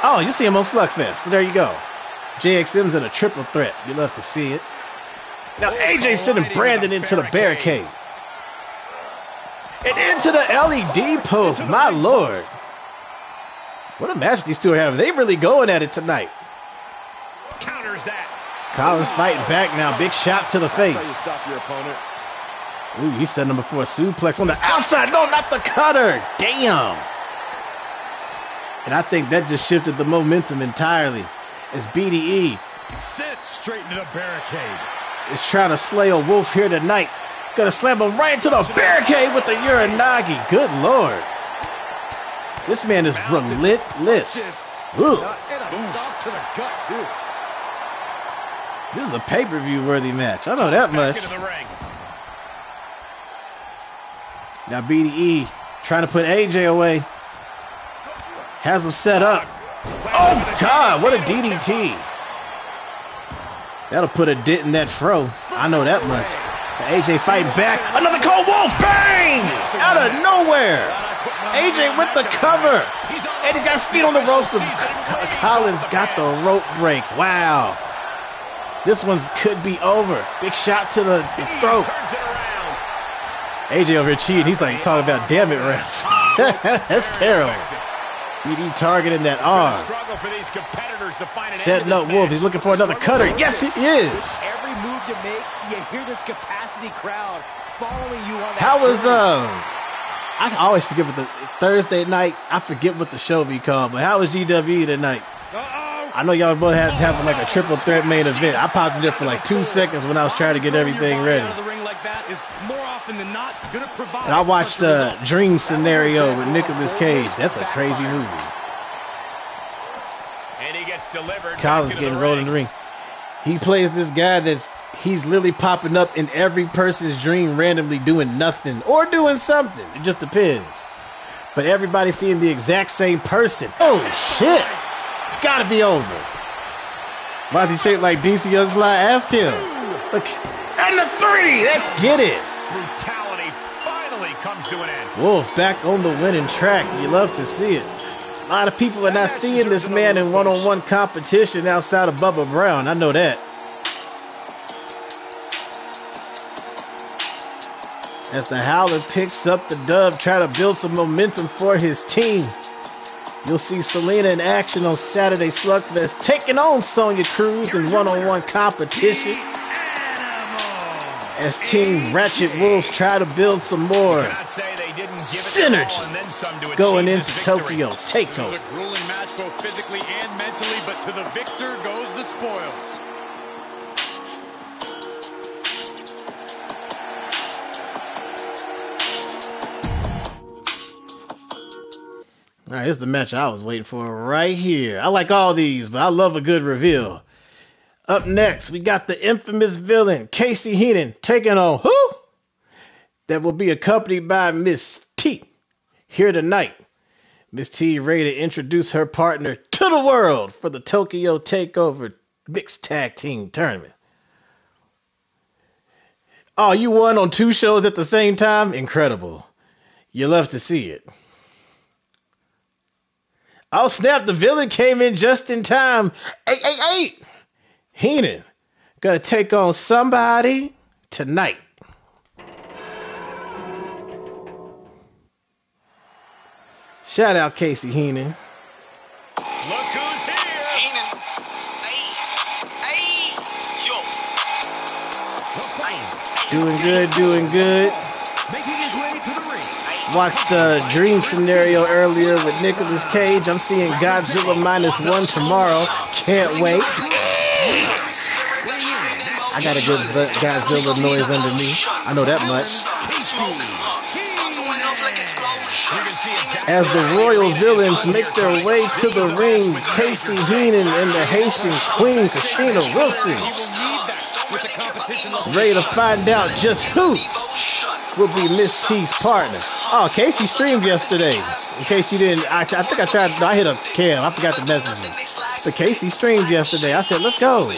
Oh, you'll see him on Slugfest. So there you go. JXM's in a triple threat. You love to see it. Now AJ sending Brandon into the barricade. And into the LED post. My lord. What a match these two are having. They really going at it tonight. Counters that. Collins fighting back now. Big shot to the face. Ooh, he's sending him before a suplex on the outside. No, not the cutter. Damn. And I think that just shifted the momentum entirely. As BDE set straight into the barricade. Is trying to slay a Wolf here tonight. Gonna slam him right into the barricade with the Uranagi. Good lord. This man is relentless. Ooh. This is a pay-per-view worthy match. I know that much. Now BDE trying to put AJ away. Has him set up. Oh, God, what a DDT. That'll put a dent in that fro. I know that much. AJ fighting back. Another cold Wolf. Bang! Out of nowhere. AJ with the cover. And he's got his feet on the ropes. Collins got the rope break. Wow. This one could be over. Big shot to the throat. AJ over here cheating. He's like talking about damn it, ref. That's terrible. BD targeting that arm. Setting up Wolf. He's looking for another cutter. Yes, he is. Every move you make, you hear this capacity crowd following you on that. How was I always forget what it's Thursday night. I forget what the show be called. But how was GWE tonight? I know y'all both had to have like a triple threat main event. I popped in there for like 2 seconds when I was trying to get everything ready. is more often than not going to provide. And I watched Dream Scenario with Nicolas Cage. That's a crazy movie. And he gets delivered. Collins getting rolled in the ring. He plays this guy he's literally popping up in every person's dream randomly doing nothing or doing something. It just depends. But everybody's seeing the exact same person. Oh, shit. It's got to be over. Why is he shaped like DC Young Fly? Ask him. Look. And the three. Let's get it. Brutality finally comes to an end. Wolf back on the winning track. You love to see it. A lot of people are not seeing this man in one-on-one competition outside of Bubba Brown. I know that. As the Howler picks up the dub, try to build some momentum for his team. You'll see Selena in action on Saturday Slugfest, taking on Sonya Cruz in one-on-one competition. As Team Ratchet Wolves try to build some more synergy going into Tokyo Takeover. A grueling match both physically and mentally, but to the victor goes the spoils. All right, here's the match I was waiting for right here. I like all these, but I love a good reveal. Up next, we got the infamous villain, Casey Heenan, taking on who? That will be accompanied by Miss T here tonight. Miss T ready to introduce her partner to the world for the Tokyo Takeover Mixed Tag Team Tournament. Oh, you won on two shows at the same time? Incredible. You love to see it. Oh, snap, the villain came in just in time. 888. Heenan gonna take on somebody tonight. Shout out Casey Heenan. Look who's here. Heenan. Hey, yo. Doing good. Making his way to the ring. Watched Dream Scenario earlier with Nicolas Cage. I'm seeing Godzilla -1 tomorrow. Can't wait. I got a good Godzilla noise under me. I know that much. As the Royal Villains make their way to the ring, Casey Heenan and the Haitian Queen, Christina Wilson, ready to find out just who will be Miss T's partner. Oh, Casey streamed yesterday. In case you didn't, I think I tried. I hit up Cam. I forgot to message him. So Casey streamed yesterday. I said, let's go.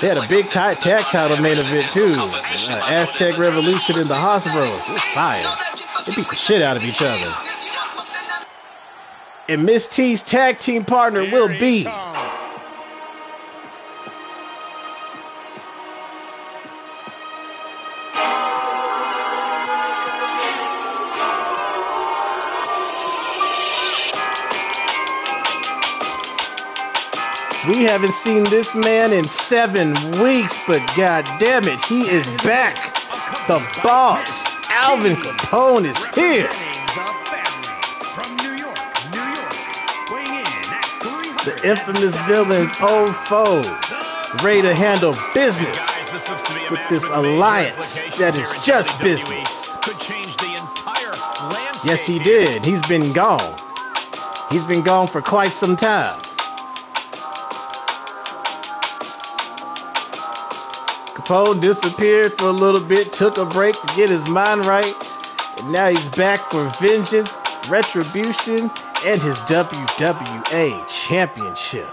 They had a big tag title main event too. Aztec Revolution in the hospital. It's fire. They beat the shit out of each other. And Miss T's tag team partner will be we haven't seen this man in 7 weeks, but god damn it, he is back. The boss, Alvin Capone, is here. The infamous villain's old foe, ready to handle business with this alliance that is just business. Yes, he did. He's been gone. He's been gone for quite some time. Capone disappeared for a little bit, took a break to get his mind right, and now he's back for vengeance, retribution, and his WWA championship.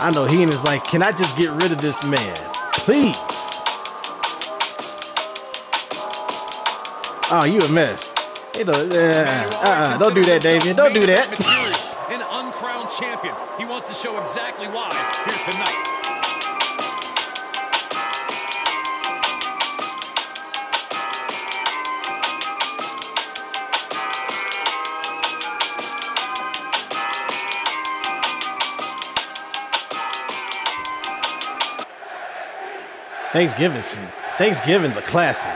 I know Heenan's like, can I just get rid of this man? Please. Oh, you a mess. You know, don't do that, David. Don't do that. An uncrowned champion. He wants to show exactly why here tonight. Thanksgiving's a classic.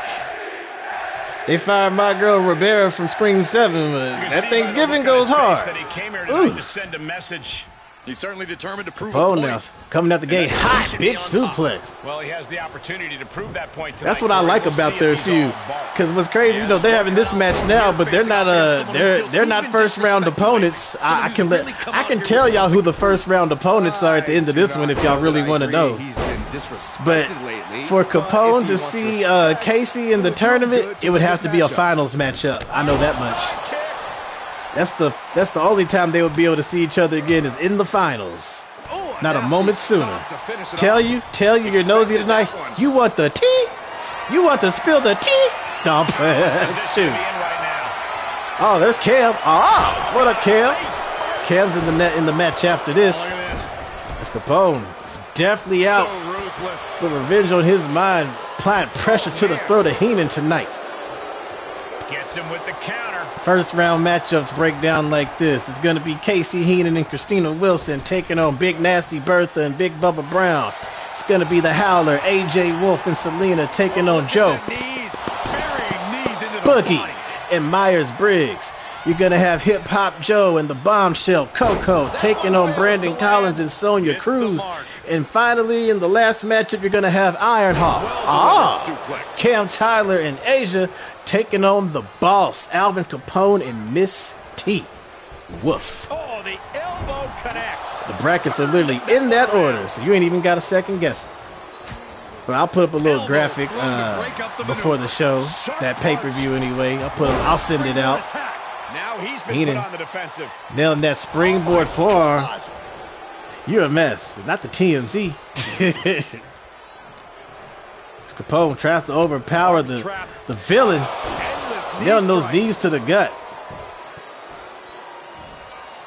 They fired my girl Rivera from Scream 7, but that Thanksgiving goes hard. That he came here tonight to send a message. He's certainly determined to prove a point. Coming out the gate hot, big suplex. Well, he has the opportunity to prove that point tonight. That's what I like about their feud. Because what's crazy, you know, they're having this match now, but they're not first round opponents. I can tell y'all who the first round opponents are at the end of this one if y'all really want to know. But for Capone to see Casey in the tournament, it would have to be a finals matchup. I know that much. That's the only time they would be able to see each other again is in the finals. Not a moment sooner. Tell you you're nosy tonight. You want the tea? You want to spill the tea? No, I'm playing. Shoot. Oh, there's Cam. Ah, what up, Cam? Cam's in the net in the match after this. That's Capone. It's definitely out with revenge on his mind, applying pressure to the throat of Heenan tonight. Gets him with the counter. First round matchups break down like this. It's going to be Casey Heenan and Christina Wilson taking on Big Nasty Bertha and Big Bubba Brown. It's going to be the Howler, AJ Wolf and Selena taking on Joe Boogie and Myers-Briggs. You're going to have Hip Hop Joe and the Bombshell Coco taking on Brandon Collins and Sonya Cruz. And finally, in the last matchup, you're going to have Ironhawk. Cam Tyler and Asia taking on the boss, Alvin Capone and Miss T. Woof. Oh, the elbow connects. The brackets are literally in that order, so you ain't even got a second guess. But I'll put up a little graphic before the show, that pay-per-view anyway. I'll send it out. Now he's been put on the defensive. Nailing that springboard forearm. You're a mess, not the TMZ. Capone tries to overpower the villain, nailing those knees to the gut.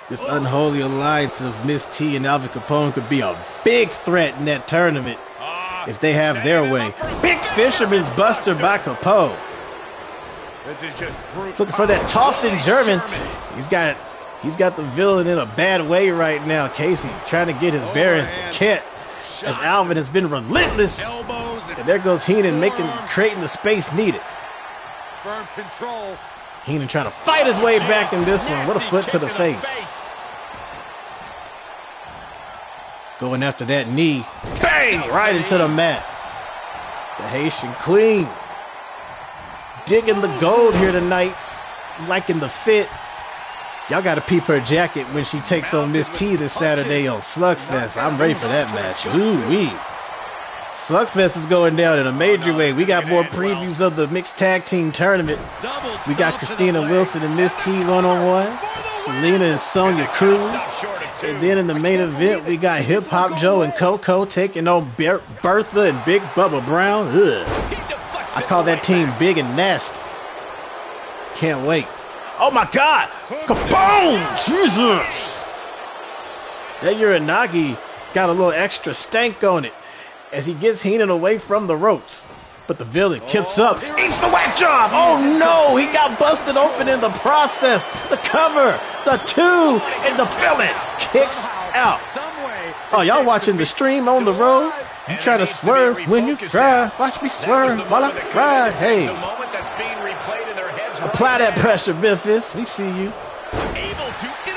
This unholy alliance of Miss T and Alvin Capone could be a big threat in that tournament if they have their way. Big Fisherman's Buster by Capone. He's looking for that tossing German. He's got the villain in a bad way right now. Casey trying to get his bearings, but can't. As Alvin has been relentless. And there goes Heenan creating the space needed. Firm control. Heenan trying to fight his way back in this one. What a foot to the face. Going after that knee. Bang! Right into the mat. The Haitian Queen. Digging the gold here tonight. Liking the fit. Y'all gotta peep her jacket when she takes on Miss T this Saturday on Slugfest. I'm ready for that match. Ooh-wee. Slugfest is going down in a major way. We got more previews of the mixed tag team tournament. We got Christina Wilson and Miss T one-on-one. Selena and Sonya Cruz. And then in the main event, we got Hip Hop Joe and Coco taking on Bertha and Big Bubba Brown. Ugh. I call that team big and nasty. Can't wait. Oh my God! Capone! Jesus! That Uranagi got a little extra stank on it as he gets Heenan away from the ropes. But the villain kicks up, eats the whack job! Oh no! He got busted open in the process! The cover! The two! And the villain kicks out! Oh, y'all watching the stream on the road? You try to swerve when you drive. Watch me swerve while I ride. Hey! Apply that pressure, Memphis. We see you.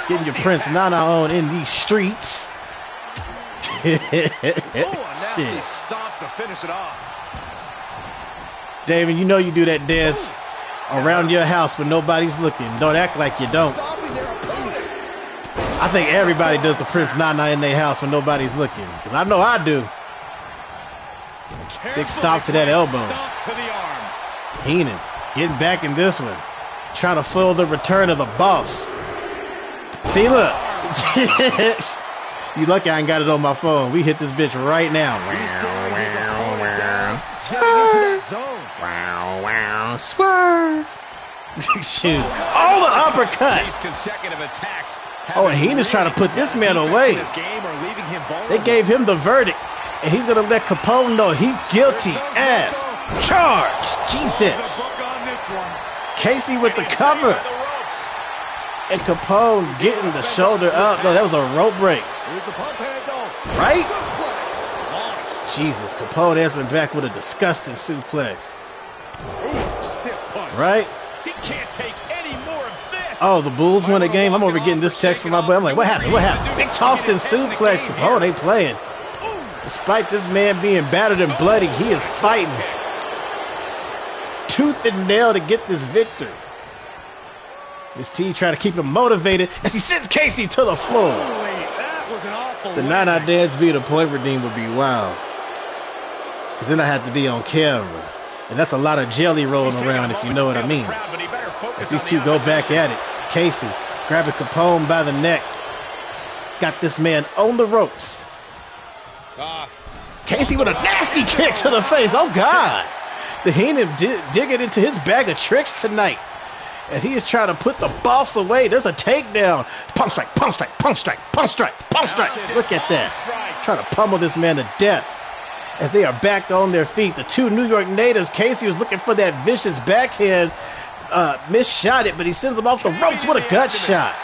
Getting your Prince Nana on in these streets. Shit. David, you know you do that dance around your house when nobody's looking. Don't act like you don't. I think everybody does the Prince Nana in their house when nobody's looking. Because I know I do. Big stop to that elbow. Heenan. Getting back in this one. Trying to foil the return of the boss. See, look. You lucky I ain't got it on my phone. We hit this bitch right now. Wow. Swerve. Shoot. Oh, the uppercut. Oh, and Heenan's trying to put this man away. They gave him the verdict. And he's going to let Capone know he's guilty as charged. Jesus. Casey with the cover. And Capone getting the shoulder up. No, that was a rope break. Right? Jesus. Capone answering back with a disgusting suplex. punch. Right? He can't take any more of this. Oh, the Bulls won the game. I'm over getting this text from my boy. I'm like, what happened? What happened? Big Tossin suplex. Oh, they playing. Despite this man being battered and bloody, he is fighting tooth and nail to get this victory. Miss T trying to keep him motivated as he sends Casey to the floor. The 9-9 dance being a point redeem would be wild. Because then I have to be on camera. And that's a lot of jelly rolling around, if you know what I mean. If these two go back at it, Casey grabbing Capone by the neck. Got this man on the ropes. Casey with a nasty kick to the face. Oh, God. The Heenan digging into his bag of tricks tonight. And he is trying to put the boss away. There's a takedown. Pump strike, pump strike, pump strike, pump strike, pump strike. Look at that. Trying to pummel this man to death. As they are back on their feet, the two New York natives, Casey was looking for that vicious backhand. Misshot it, but he sends him off the ropes with a gut shot.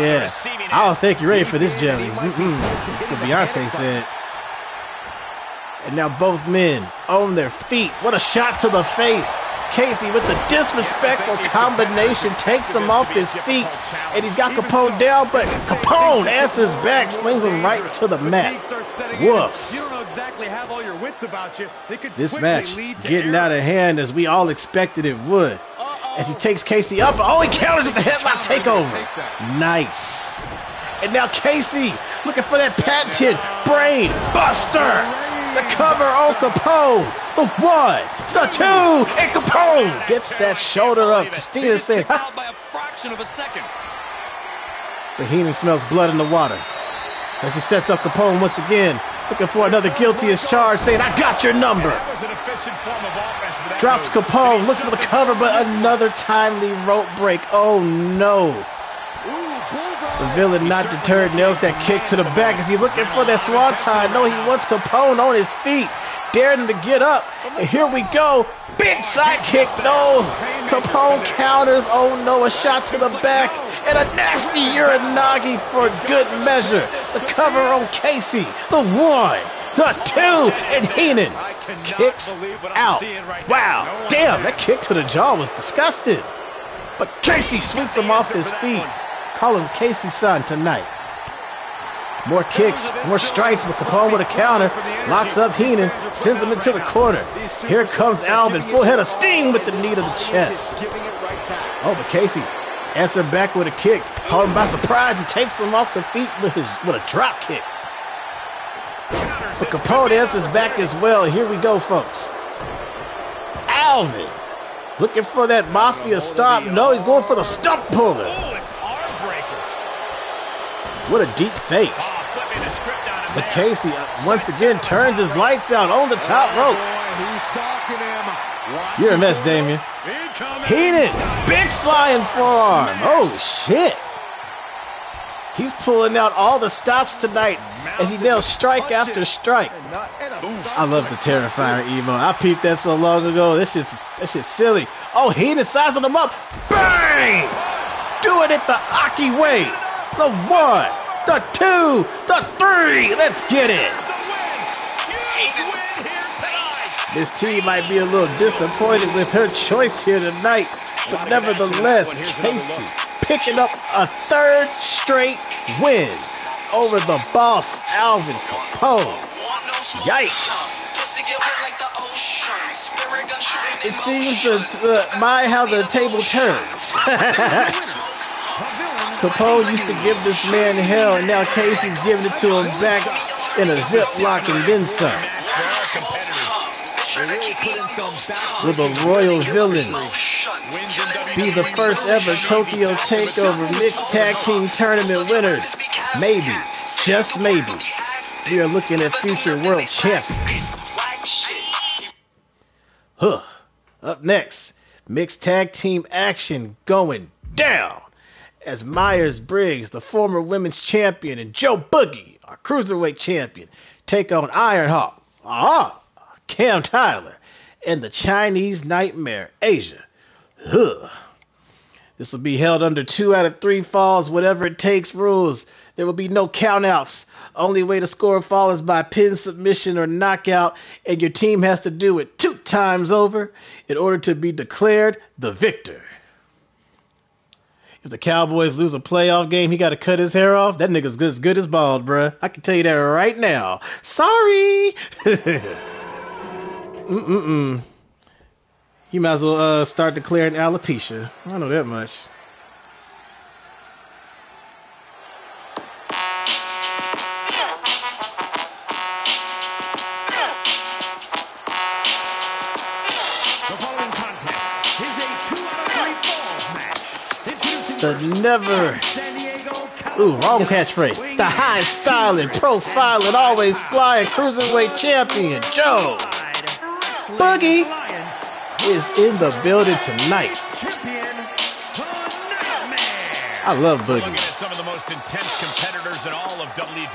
Yeah, I don't think you're ready for this, jelly. That's what Beyonce said. And now both men on their feet. What a shot to the face. Casey with the disrespectful combination takes him off his feet, and he's got Capone down, but Capone answers back, slings him right to the mat. Woof. This match getting out of hand as we all expected it would. As he takes Casey up, oh, he counters with the headlock takeover. Nice. And now Casey looking for that patented brain buster. The cover on Capone, the one, the two, and Capone gets that shoulder up. Christina said, out by a fraction of a second. But Heenan smells blood in the water. As he sets up Capone once again, looking for another guilty as charged, saying, I got your number. Drops Capone, looks for the cover, but another timely rope break. Oh, no. The villain, not deterred, nails that kick to the back. Is he looking for that swanton? No, he wants Capone on his feet. Dared him to get up. And here we go. Big sidekick. No. Capone counters. Oh, no. A shot to the back. And a nasty uranagi for good measure. The cover on Casey. The one. The two. And Heenan kicks out. Wow. Damn. That kick to the jaw was disgusting. But Casey sweeps him off his feet. Call him Casey Son tonight. More kicks, more strikes, but Capone with a counter. Locks up Heenan, sends him into the corner. Here comes Alvin, full head of steam with the knee to the chest. Oh, but Casey answered back with a kick. Caught him by surprise and takes him off the feet with a drop kick. But Capone answers back as well. Here we go, folks. Alvin looking for that mafia stop. No, he's going for the stump puller. What a deep fake. But Casey once again turns his lights out on the top rope. You're a mess, Damien. Heenan, big flying forearm. Oh, shit. He's pulling out all the stops tonight as he nails strike after strike. I love the Terrifier emo. I peeped that so long ago. That shit's silly. Oh, Heenan sizing him up. Bang! Doing it the Aki way. The one, the two, the three. Let's get it. This team might be a little disappointed with her choice here tonight, but nevertheless, Casey picking up a third straight win over the boss, Alvin Capone. Yikes. It seems how the table turns. Capone used to give this man hell, and now Casey's giving it to him back in a ziplock and then some. Will the Royal Villains be the first ever Tokyo Takeover Mixed Tag Team Tournament winners? Maybe, just maybe, we are looking at future world champions. Huh. Up next, mixed tag team action going down. As Myers-Briggs, the former women's champion, and Jo-Boogie, our cruiserweight champion, take on Ironhawk Cam Tyler, and the Chinese Nightmare, Asia. Ugh. This will be held under 2 out of 3 falls, whatever it takes rules. There will be no countouts. Only way to score a fall is by pin, submission, or knockout, and your team has to do it 2 times over in order to be declared the victor. If the Cowboys lose a playoff game, he got to cut his hair off. That nigga's as good as bald, bruh. I can tell you that right now. Sorry. You might as well start declaring alopecia. I don't know that much. The never, wrong catchphrase. The high styling, profiling, always flying cruiserweight champion, Joe Boogie is in the building tonight. I love Boogie.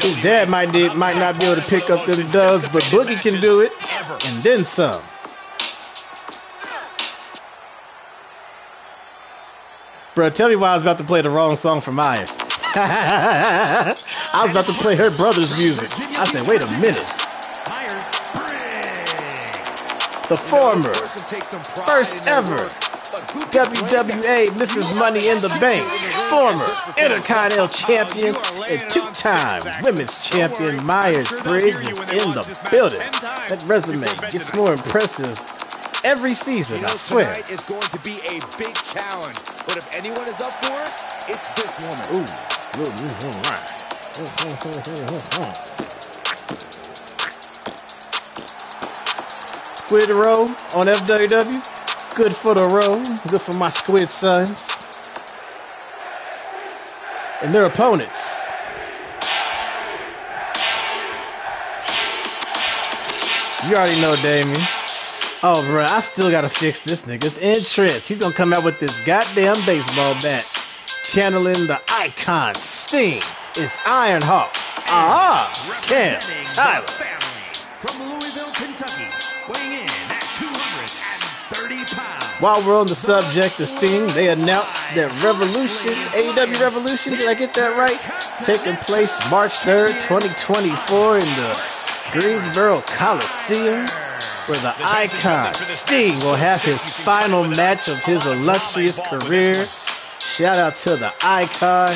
His dad might not be able to pick up them dubs, but Boogie can do it, and then some. Bro, tell me why I was about to play the wrong song for Maya. I was about to play her brother's music. I said, wait a minute. The former, first ever WWA Mrs. Money in the Bank, former Intercontinental Champion and two-time Women's Champion Myers-Briggs is in the building. That resume gets more impressive every season, I swear. Tonight is going to be a big challenge, but if anyone is up for it, it's this woman. Squid Row on FWW. Good for the row. Good for my squid sons. And their opponents. You already know, Damien. Oh, bro, I still gotta fix this nigga's entrance. He's gonna come out with this goddamn baseball bat, channeling the icon Sting. It's Ironhawk. Cam Tyler. From Louisville, Kentucky, weighing in at 230 pounds. While we're on the subject of Sting, they announced that Revolution, AEW Revolution, did I get that right? Taking place March 3rd, 2024 in the Greensboro Coliseum, where the icon Sting will have his final match of his illustrious career. Shout out to the icon.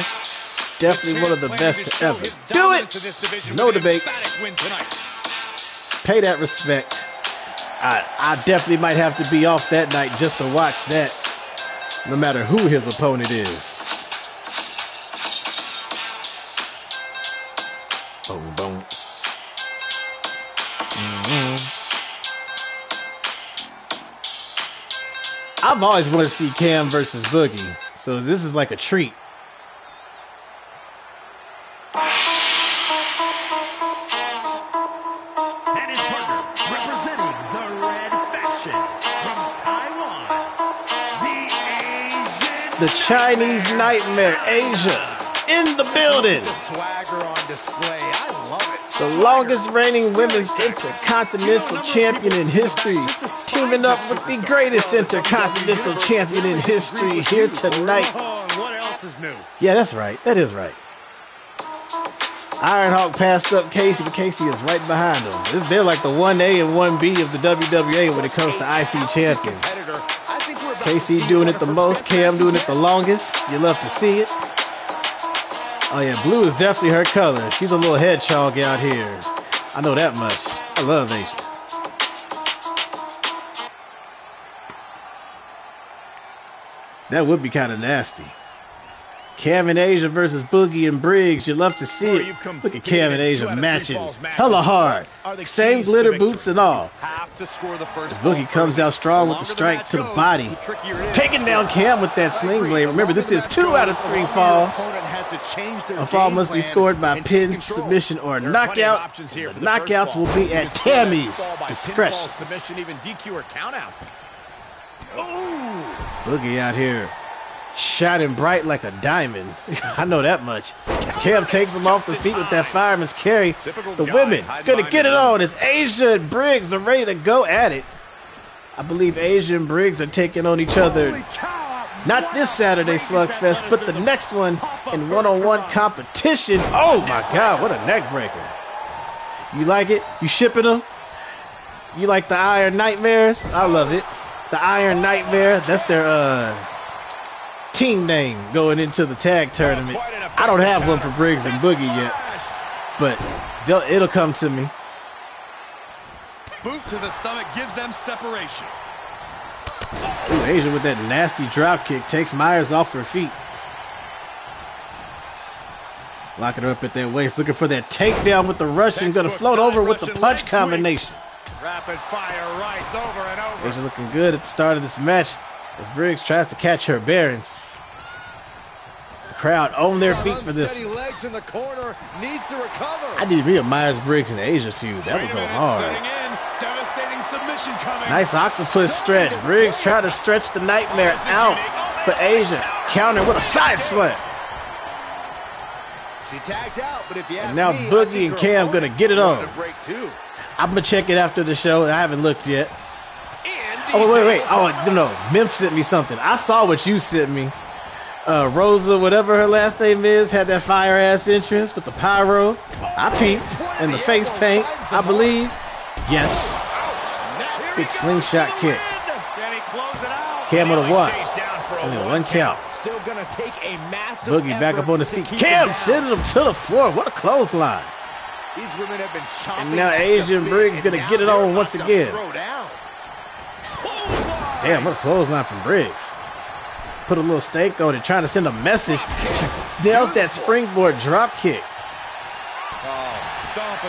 Definitely one of the best to ever do it. No debates. Pay that respect. I definitely might have to be off that night just to watch that, no matter who his opponent is. Boom, boom. I've always wanted to see Cam versus Boogie, so this is like a treat. And his partner, representing the Red Faction from Taiwan, the Chinese Nightmare, Asia, in the building. The swagger on display, I love it. The longest reigning women's intercontinental champion in history, teaming up with the greatest intercontinental champion in history here tonight. Yeah, that's right. That is right. Ironhawk passed up Casey, but Casey is right behind him. They're like the 1A and 1B of the WWA when it comes to IC champions. Casey doing it the most, Cam doing it the longest. You love to see it. Oh yeah, blue is definitely her color. She's a little hedgehog out here. I know that much. I love Asia. That would be kind of nasty. Cam and Asia versus Boogie and Briggs. You'd love to see it. Look at Cam and Asia matching. Hella hard. Same glitter boots and all. As Boogie comes out strong with the strike to the body. Taking down Cam with that sling blade. Remember, this is 2 out of 3 falls. A fall must be scored by pin, submission, or knockout. The knockouts will be at Tammy's discretion. Boogie out here, shining bright like a diamond. I know that much. As Cam takes him off the feet with that fireman's carry, the women gonna get it on as Asia and Briggs are ready to go at it. I believe Asia and Briggs are taking on each other. Not this Saturday Slugfest, but the next one in one-on-one competition. Oh my God, what a neck breaker. You like it? You shipping them? You like the Iron Nightmares? I love it. The Iron Nightmare, that's their team name going into the tag tournament. I don't have one for Briggs and Boogie yet, but it'll come to me. Boot to the stomach gives them separation. Ooh, Asia with that nasty drop kick takes Myers off her feet. Locking her up at that waist, looking for that takedown with the Russian. Going to float over with the punch combination. Rapid fire rights over and over. Asia looking good at the start of this match as Briggs tries to catch her bearings. The crowd on their feet for this. Legs in the corner, needs to recover. I need to be a Myers-Briggs and Asia feud. That would go hard. Nice octopus stretch. Briggs trying to stretch the nightmare out for Asia. Counter with a side slam. She tagged out, but if you ask now, Boogie and Cam gonna get it on. I'm gonna check it after the show. I haven't looked yet. Oh wait. Oh no, Mim sent me something. I saw what you sent me. Rosa, whatever her last name is, had that fire ass entrance with the pyro. I peeped and the face paint. I believe. Yes. Big slingshot kick. Cam with a one. Only one count. Boogie back up on his feet. Cam sending him to the floor. What a clothesline. And now Asia and Briggs going to get it on once again. Damn, what a clothesline from Briggs. Put a little stake on it, trying to send a message. Nails that springboard drop kick.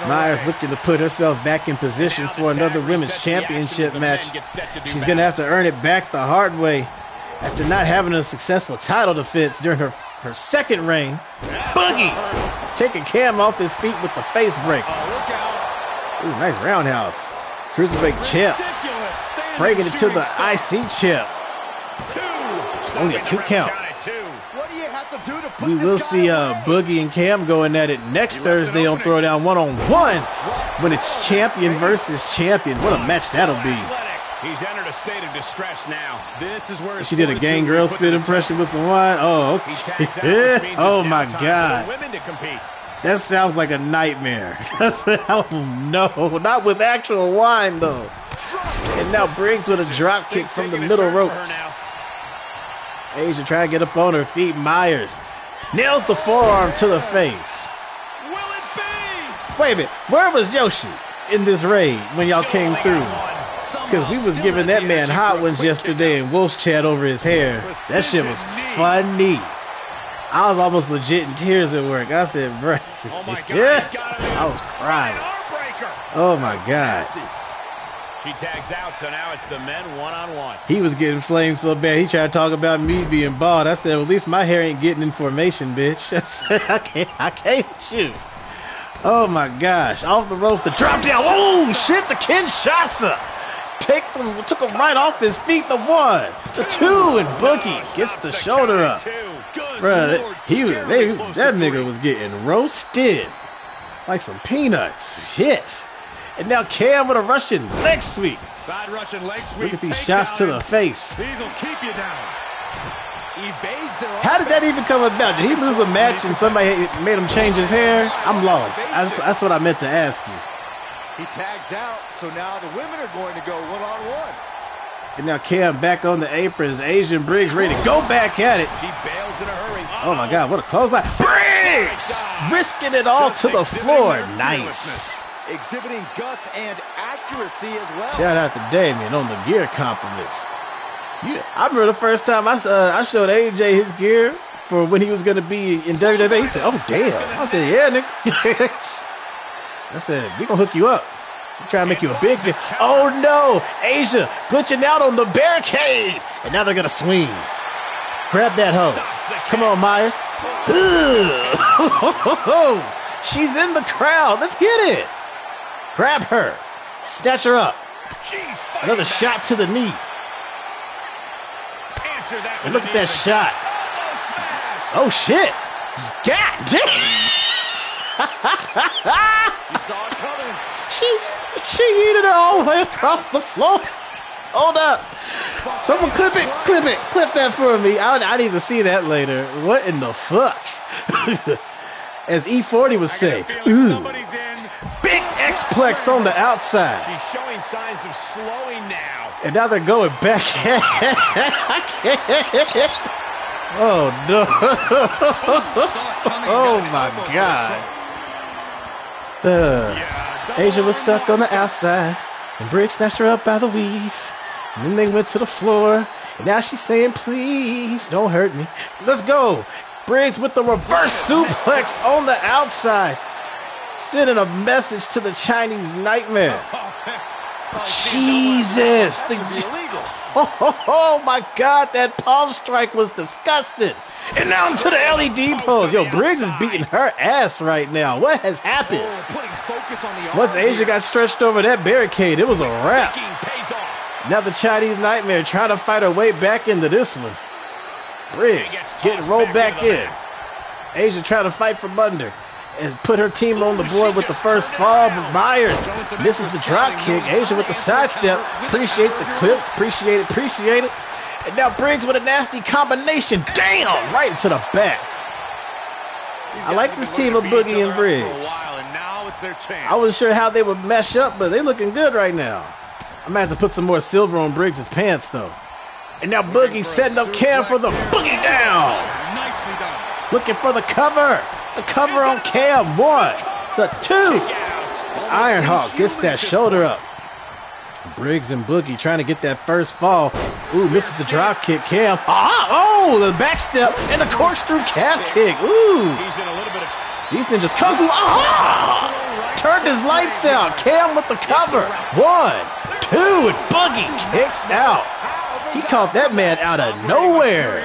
Myers looking to put herself back in position for another women's championship match. She's going to have to earn it back the hard way after not having a successful title defense during her second reign. Boogie taking Cam off his feet with the face break. Ooh, nice roundhouse. Cruiserweight champ breaking it to the IC champ. Only a two count. We will see Boogie and Cam going at it next Thursday on Throwdown 1-on-1 when it's champion versus champion. What a match that'll be. He's entered a state of distress now. This is where she did a gang girl spit impression with some wine. Oh, okay. Oh my God. That sounds like a nightmare. Oh no, not with actual wine though. And now Briggs with a drop kick from the middle ropes. Asia trying to get up on her feet. Myers nails the forearm to the face. Will it be? Wait a minute. Where was Yoshi in this raid when y'all came through? Because we was giving that man hot ones yesterday and Wolf's chat over his hair. That shit was funny. I was almost legit in tears at work. I said, bruh. Yeah. I was crying. Oh, my God. She tags out, so now it's the men one-on-one. He was getting flamed so bad, he tried to talk about me being bald. I said, well, at least my hair ain't getting in formation, bitch. I said, I can't shoot. Oh, my gosh. Off the ropes, the drop down. Oh, shit, the Kinshasa. Took him right off his feet, the one. The two, and Boogie gets the shoulder up. Bruh, that nigga was getting roasted like some peanuts. Shit. And now Cam with a Russian leg sweep. Side Russian leg sweep. Look at these shots to the face. These will keep you down. Evades their How did that even come about? Did he lose a match and somebody made him change his hair? I'm lost. That's what I meant to ask you. He tags out, so now the women are going to go one-on-one. And now Cam back on the aprons. Asia and Briggs ready to go back at it. She bails in a hurry. Oh my God, what a clothesline. Briggs risking it all to the floor. Nice. Exhibiting guts and accuracy as well. Shout out to Damien on the gear compliments. Yeah, I remember the first time I showed AJ his gear for when he was going to be in WWE. He said, oh, damn. I said, yeah, nigga. I said, we're going to hook you up. I'm trying to make you a big deal. Oh, no. Asia glitching out on the barricade. And now they're going to swing. Grab that hoe. Come on, Myers. She's in the crowd. Let's get it. Grab her. Snatch her up. Another shot to the knee. And look at that shot. Oh, shit. God damn. She yeeted her all the way across the floor. Hold up. Someone clip it. Clip that for me. I need to see that later. What in the fuck? As E40 would say, ooh, big Big X-Plex on the outside. She's showing signs of slowing now. And now they're going back. Oh, no. Oh, my God. Asia was stuck on the outside. And Briggs snatched her up by the weave. And then they went to the floor. And now she's saying, please, don't hurt me. Let's go. Briggs with the reverse suplex on the outside. Sending a message to the Chinese Nightmare. Jesus. Oh, my God. That palm strike was disgusting. And now into the LED pose. Yo, Briggs is beating her ass right now. What has happened? Once Asia got stretched over that barricade, it was a wrap. Now the Chinese Nightmare trying to fight her way back into this one. Briggs getting rolled back in. Asia trying to fight from under and put her team on the board with the first fall, but Myers misses the drop kick. Asia with the sidestep. Appreciate the clips. Appreciate it. Appreciate it. And now Briggs with a nasty combination. Damn! Right into the back. I like this team of Boogie and Briggs. I wasn't sure how they would mesh up, but they looking good right now. I'm gonna have to put some more silver on Briggs' pants though. And now Boogie setting up Cam for the Boogie Down. Nicely done. Looking for the cover. The cover on Cam. One. The two. Ironhawk gets that shoulder up. Briggs and Boogie trying to get that first fall. Ooh, misses the drop kick. Cam. Oh, the back step and the corkscrew calf kick. Ooh. These ninjas kung fu. Turned his lights out. Cam with the cover. One. Two, and Boogie kicks out. He caught that man out of nowhere.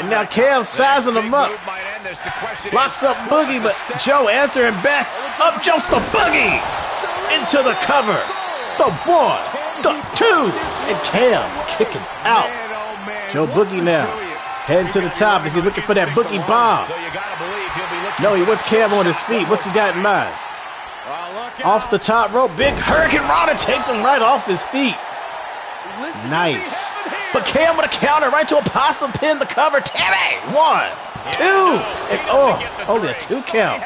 And now Cam sizing him up. Locks up Boogie, but Joe answering back. Up jumps the Boogie into the cover. The one, the two, and Cam kicking out. Joe Boogie now heading to the top. Is he looking for that Boogie bomb? No, he wants Cam on his feet. What's he got in mind? Off the top rope, big Hurricane Rana takes him right off his feet. Nice. But Cam with a counter right to a possum pin, the cover. Tammy! One, two, and oh, only a two count.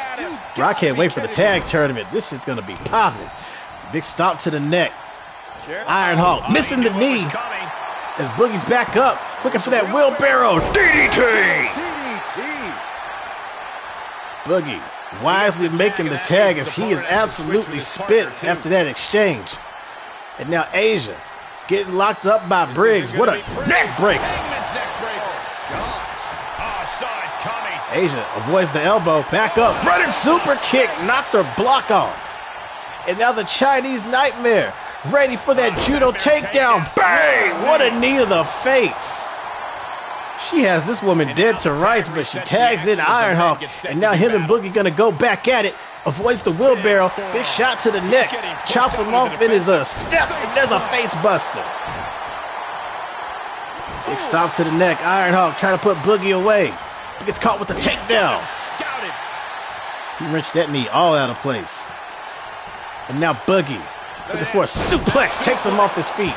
Bro, I can't wait for the tag tournament. This shit's gonna be popping. Big stomp to the neck. Ironhawk missing the knee as Boogie's back up, looking for that wheelbarrow. DDT! Boogie wisely making the tag as he is absolutely spit after that exchange. And now Asia getting locked up by Briggs. What a neck breaker. Asia avoids the elbow, back up, running super kick, knocked her block off. And now the Chinese Nightmare ready for that judo takedown. Bang! What a knee to the face. She has this woman dead to rights, but she tags in Ironhawk. And now him and Boogie gonna go back at it. Avoids the wheelbarrow. Big shot to the neck. Chops him off in his steps. And there's a face buster. Big stomp to the neck. Ironhawk trying to put Boogie away. He gets caught with the takedown. He wrenched that knee all out of place. And now Boogie looking for a suplex. Takes him off his feet.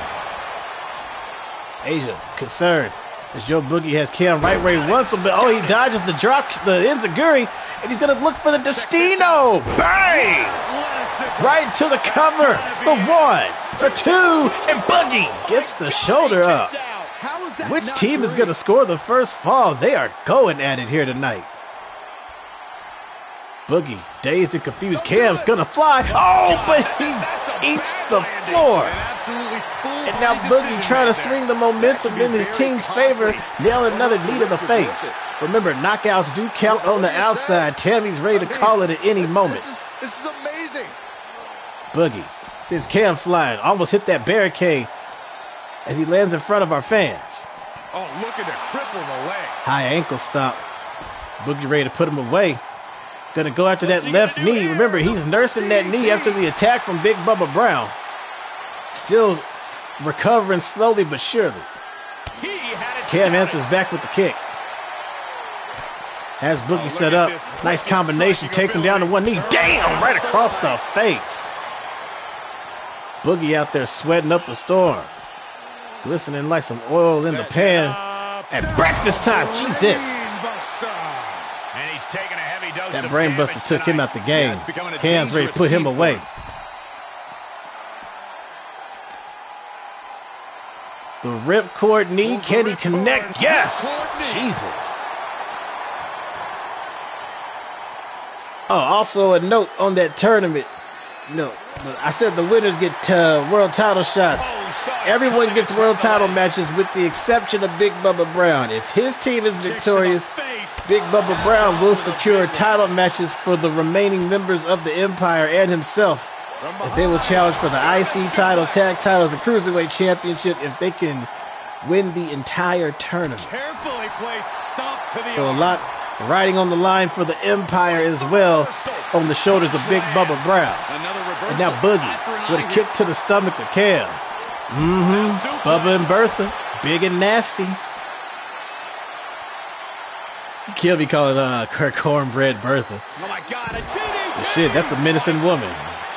Asia concerned as Joe Boogie has Cam right where he wants him, but oh, he dodges the drop, the enziguri, and he's gonna look for the Destino. Bang! Right to the cover. The one, the two, and Boogie gets the shoulder up. Which team is gonna score the first fall? They are going at it here tonight. Boogie, dazed and confused. Cam's gonna fly. Oh, but he eats the floor. And now Boogie trying to swing the momentum in his team's favor, nailing another knee to the face. Remember, knockouts do count on the outside. Tammy's ready to call it at any moment. This is amazing. Boogie sends Cam flying, almost hit that barricade as he lands in front of our fans. Oh, looking to cripple the leg. High ankle stop. Boogie ready to put him away. Gonna go after that left knee. Remember, he's nursing that knee after the attack from Big Bubba Brown. Still recovering slowly but surely. Cam answers back with the kick. Has Boogie set up. Nice combination. Takes him down to one knee. Damn! Right across the face. Boogie out there sweating up a storm. Glistening like some oil in the pan. At breakfast time. Jesus. And he's taking a heavy That brainbuster took him out the game. Cam's ready to put him away. The ripcord knee. Can he connect? Yes! Jesus. Oh, also a note on that tournament. No, I said the winners get world title shots. Everyone gets world title matches with the exception of Big Bubba Brown. If his team is victorious, Big Bubba Brown will secure title matches for the remaining members of the Empire and himself, as they will challenge for the IC title, tag titles, and cruiserweight championship if they can win the entire tournament. So a lot riding on the line for the Empire as well, on the shoulders of Big Bubba Brown. And now Boogie with a kick to the stomach of Cam. Bubba and Bertha, big and nasty. Kill me calling her cornbread Bertha. Oh my God, I did it! Shit, that's a menacing woman.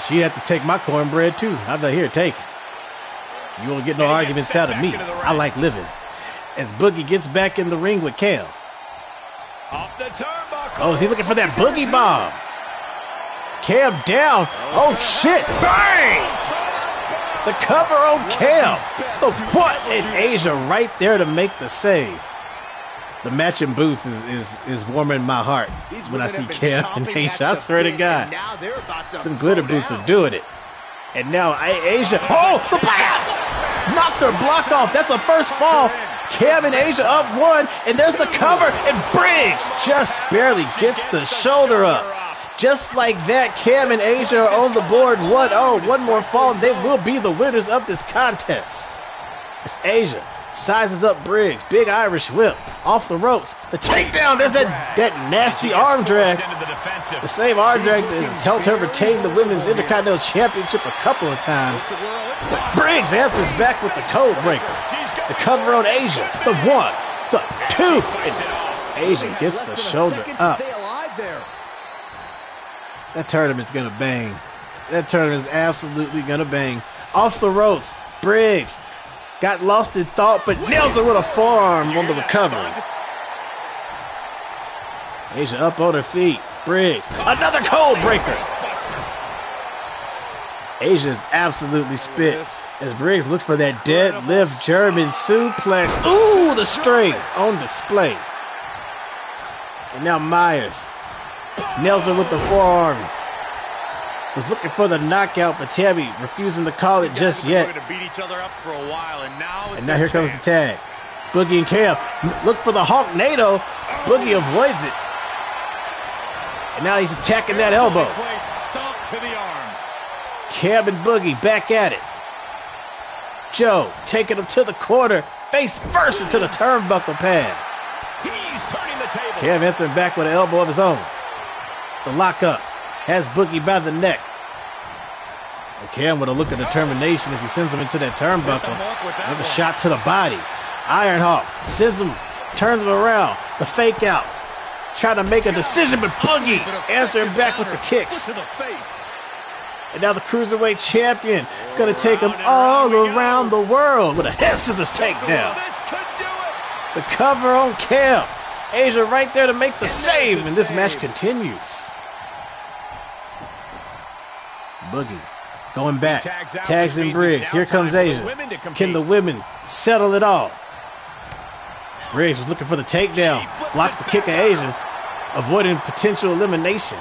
She had to take my cornbread too. I'm not here, take it. You won't get no arguments out of me. I like living. As Boogie gets back in the ring with Cam. Off the turnbuckle. Oh, is he looking for that boogie bomb? Cam down. Oh, shit. Bang! The cover on Cam. The butt in Asia right there to make the save. The match in boots is warming my heart when I see Cam and Asia. I swear to God. Them glitter boots are doing it. And now Asia. Oh, the blackout! Knocked her block off. That's a first fall. Cam and Asia up one, and there's the cover, and Briggs just barely gets the shoulder up. Just like that, Cam and Asia are on the board 1-0. One more fall, and they will be the winners of this contest. It's Asia. Sizes up Briggs. Big Irish whip. Off the ropes. The takedown. There's that nasty arm drag. The same arm drag that has helped her retain the Women's Intercontinental Championship a couple of times. But Briggs answers back with the code breaker. The cover on Asia. The one, the two, and Asia gets the shoulder up. That tournament's gonna bang. That tournament's absolutely gonna bang. Off the ropes, Briggs got lost in thought, but nails her with a forearm on the recovery. Asia up on her feet. Briggs, another cold breaker. Asia is absolutely spit. As Briggs looks for that deadlift German suplex. Ooh, the strength on display. And now Myers nails her with the forearm. Was looking for the knockout, but Tabby refusing to call it just yet. And now here comes the tag. Boogie and Cam look for the Hawknado. Boogie avoids it. And now he's attacking that elbow. Cam and Boogie back at it. Joe taking him to the corner, face first into the turnbuckle pad. He's turning the table. Cam answering back with an elbow of his own. The lockup has Boogie by the neck. And Cam with a look of determination as he sends him into that turnbuckle. Another shot to the body. Ironhawk sends him, turns him around. The fake outs. Trying to make a decision, but Boogie answering back with the kicks. To the face. And now the Cruiserweight Champion going to take him all around the world with a head scissors takedown. The cover on Cam. Asia right there to make the save, and this match continues. Boogie going back. Tags in Briggs. Here comes Asia. Can the women settle it all? Briggs was looking for the takedown. Blocks the kick of Asia, avoiding potential elimination.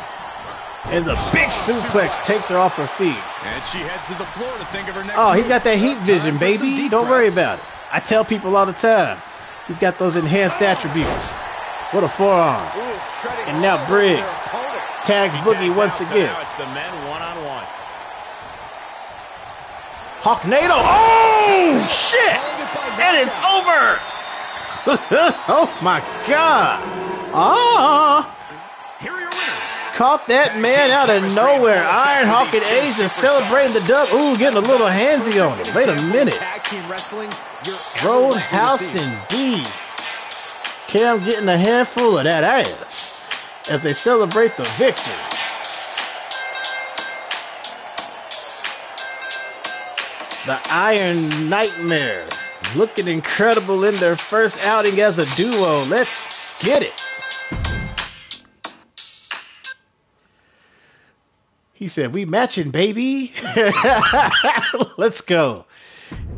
And the big suplex takes her off her feet. And she heads to the floor to think of her next. Oh, he's got that heat vision, baby. Don't worry about it. I tell people all the time. He's got those enhanced attributes. What a forearm. And now Briggs tags Boogie once again. Hawknado. Oh, shit. And it's over. Oh, my God. Ah. Caught that man out of nowhere. Ironhawk and Asia celebrating the dub. Ooh, getting a little handsy on it. Wait a minute. Roadhouse indeed. Cam getting a handful of that ass as they celebrate the victory. The Iron Nightmare looking incredible in their first outing as a duo. Let's get it. He said, "We matching, baby." Let's go.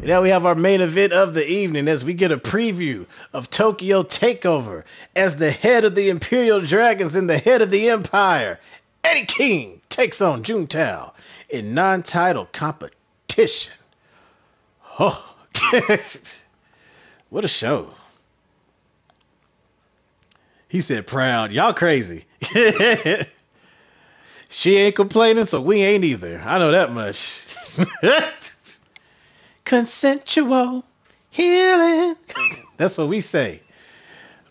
Now we have our main event of the evening as we get a preview of Tokyo Takeover as the head of the Imperial Dragons and the head of the Empire, Eddie King, takes on Juntao in non-title competition. Oh, what a show. He said, "Proud. Y'all crazy." She ain't complaining, so we ain't either. I know that much. Consensual healing. That's what we say.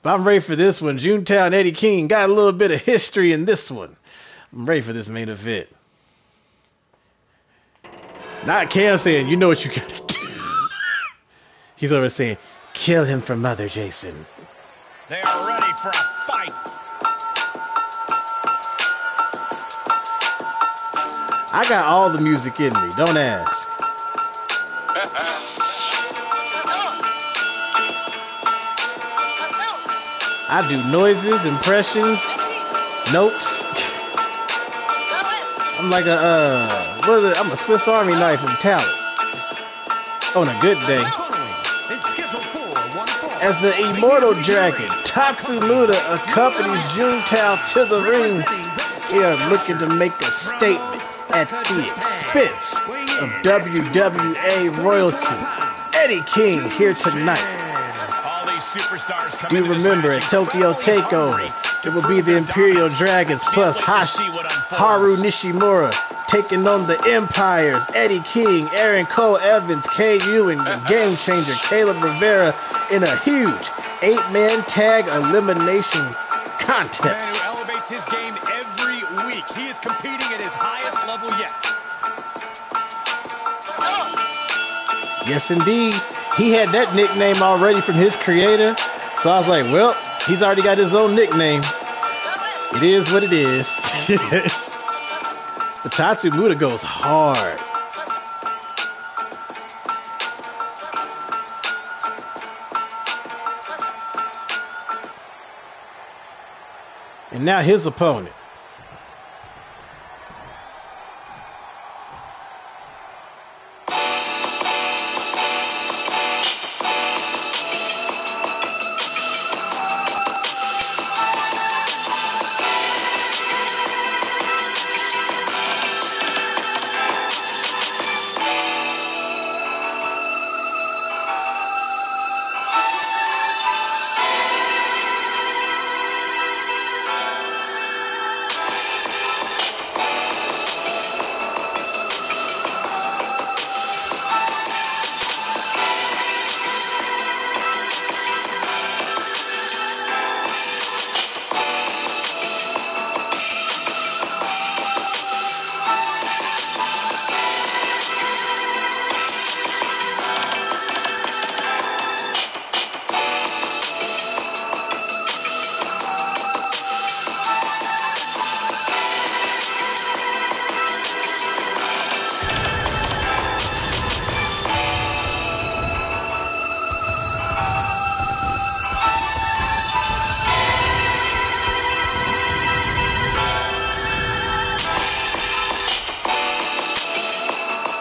But I'm ready for this one. Juntao and Eddie King got a little bit of history in this one. I'm ready for this main event. Not Cam saying, "You know what you gotta do." He's over saying, "Kill him for Mother Jason." They're ready for a fight. I got all the music in me. Don't ask. I do noises, impressions, notes. I'm like a what is it? I'm a Swiss Army knife of talent on a good day. As the immortal dragon Tatsu Luda accompanies Juntao to the ring, they are looking to make a statement at the expense of WWA royalty. Eddie King here tonight. Do remember at Tokyo Takeover, it will be the Imperial Dragons plus Haru Nishimura taking on the Empires, Eddie King, Aaron Cole Evans, KU, and the Game Changer Caleb Rivera in a huge 8-man tag elimination contest. Who elevates his game every week. He is competing at his highest level yet. Yes, indeed. He had that nickname already from his creator. So I was like, well, he's already got his own nickname. It is what it is. But Tatsu Luda goes hard. And now his opponent.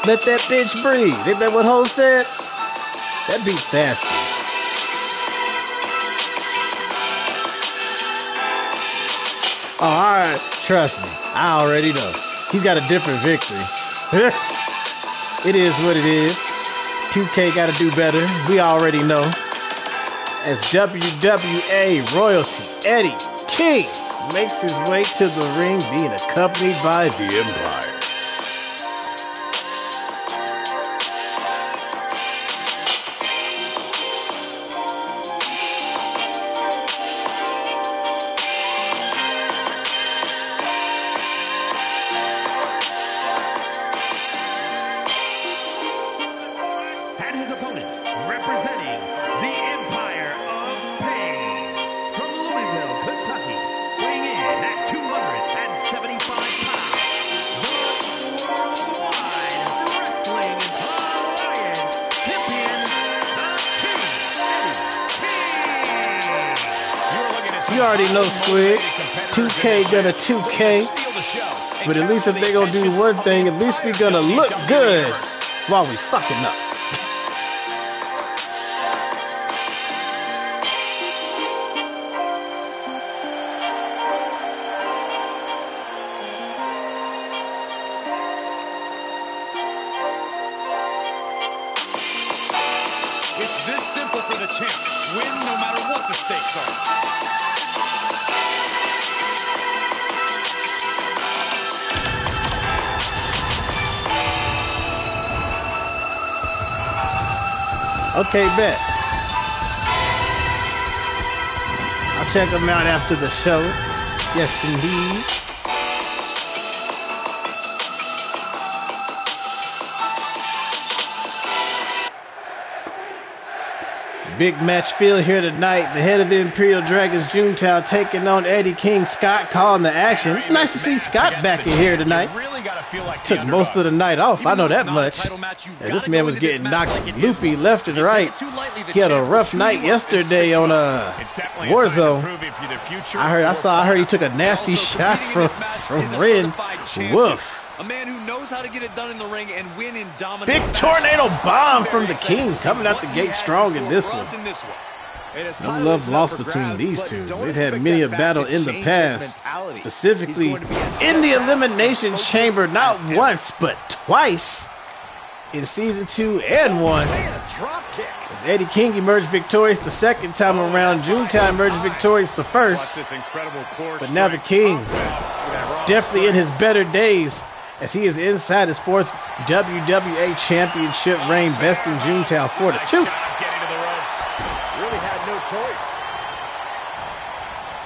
Let that bitch breathe. Isn't that what Ho said? That beat's nasty. Oh, alright. Trust me. I already know. He's got a different victory. It is what it is. 2K gotta do better. We already know. As WWA royalty, Eddie King makes his way to the ring being accompanied by the Empire. You already know, Squid. 2K gonna 2K. But at least if they gonna do one thing, at least we gonna look good while we fucking up. Okay, bet. I'll check them out after the show. Yes, indeed. Big match feel here tonight. The head of the Imperial Dragons, Juntao, taking on Eddie King. Scott calling the action. It's nice to see Scott back in here tonight. Took most of the night off, I know that much. And this man was getting knocked loopy left and right. He had a rough night yesterday on Warzone. I heard he took a nasty shot from Ren. Woof. A man who knows how to get it done in the ring and win in dominant. Big tornado bomb from the King, coming out the gate strong in this one. No love lost between these two. They've had many a battle in the past, specifically in the Elimination Chamber, not once, but twice in Season 2 and 1. As Eddie King emerged victorious the second time around, Juntao emerged victorious the first. But now the King, definitely in his better days, as he is inside his fourth WWA Championship reign, besting Juntao 4-2.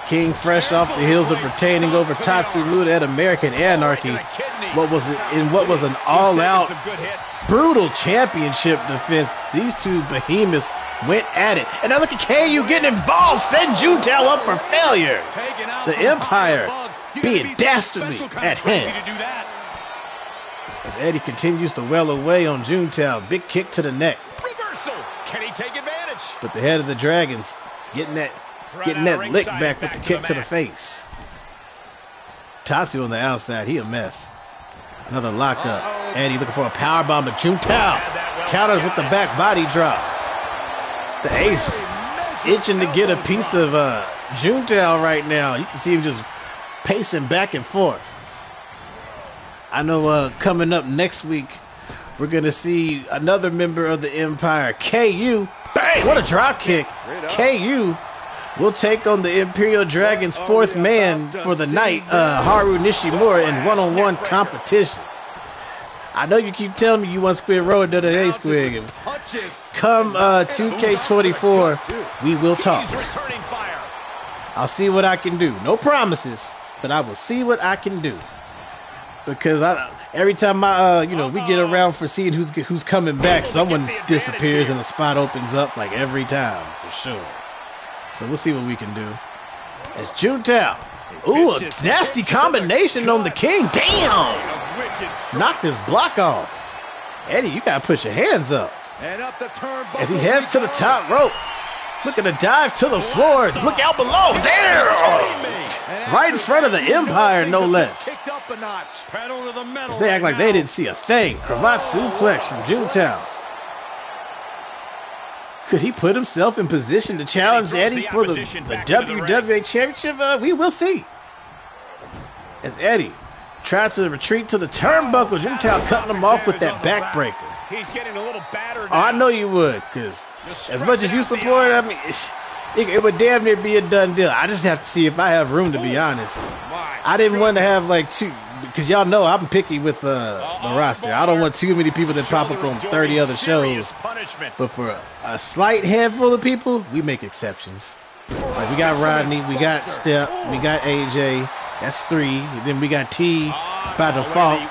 King fresh off the heels of retaining over Tatsu Luda at American Anarchy, what was an all-out brutal championship defense. These two behemoths went at it, and now look at KU getting involved. Send Juntao up for failure. The Empire being dastardly at hand as Eddie continues to well away on Juntao. Big kick to the neck. Reversal. Can he take advantage? But the head of the Dragons getting that lick back with the kick to the face. Tatsu on the outside. He a mess. Another lockup. Eddie looking for a powerbomb, but Juntao counters with the back body drop. The ace itching to get a piece of Juntao right now. You can see him just pacing back and forth. I know coming up next week, we're going to see another member of the Empire, KU. Bang! What a drop kick. KU will take on the Imperial Dragon's fourth man for the night, Haru Nishimura, in one-on-one competition. I know you keep telling me you want Squid Row and WWE Squid. Come 2K24, we will talk. I'll see what I can do. No promises, but I will see what I can do. Because every time we get around for seeing who's coming back, someone disappears and a spot opens up like every time for sure. So we'll see what we can do. It's Juntao. Ooh, a nasty combination on the King. Damn! Knocked his block off. Eddie, you gotta put your hands up. As he heads to the top rope, looking to dive to the floor. Look out below. Damn! Right in front of the Empire, no less. As they act like they didn't see a thing. Cravat suplex from Juntao. Could he put himself in position to challenge Eddie for the WWA Championship? We will see. As Eddie tried to retreat to the turnbuckle, Juntao cutting him off with that backbreaker. He's getting a little battered. Oh, I know you would, because as much as you support, I mean, it would damn near be a done deal. I just have to see if I have room, to be honest. I didn't want to have like two, because y'all know I'm picky with the roster. I don't want too many people that pop up on 30 other shows. But for a slight handful of people, we make exceptions. Like we got Rodney, we got Steph, we got AJ. That's three. And then we got T by default,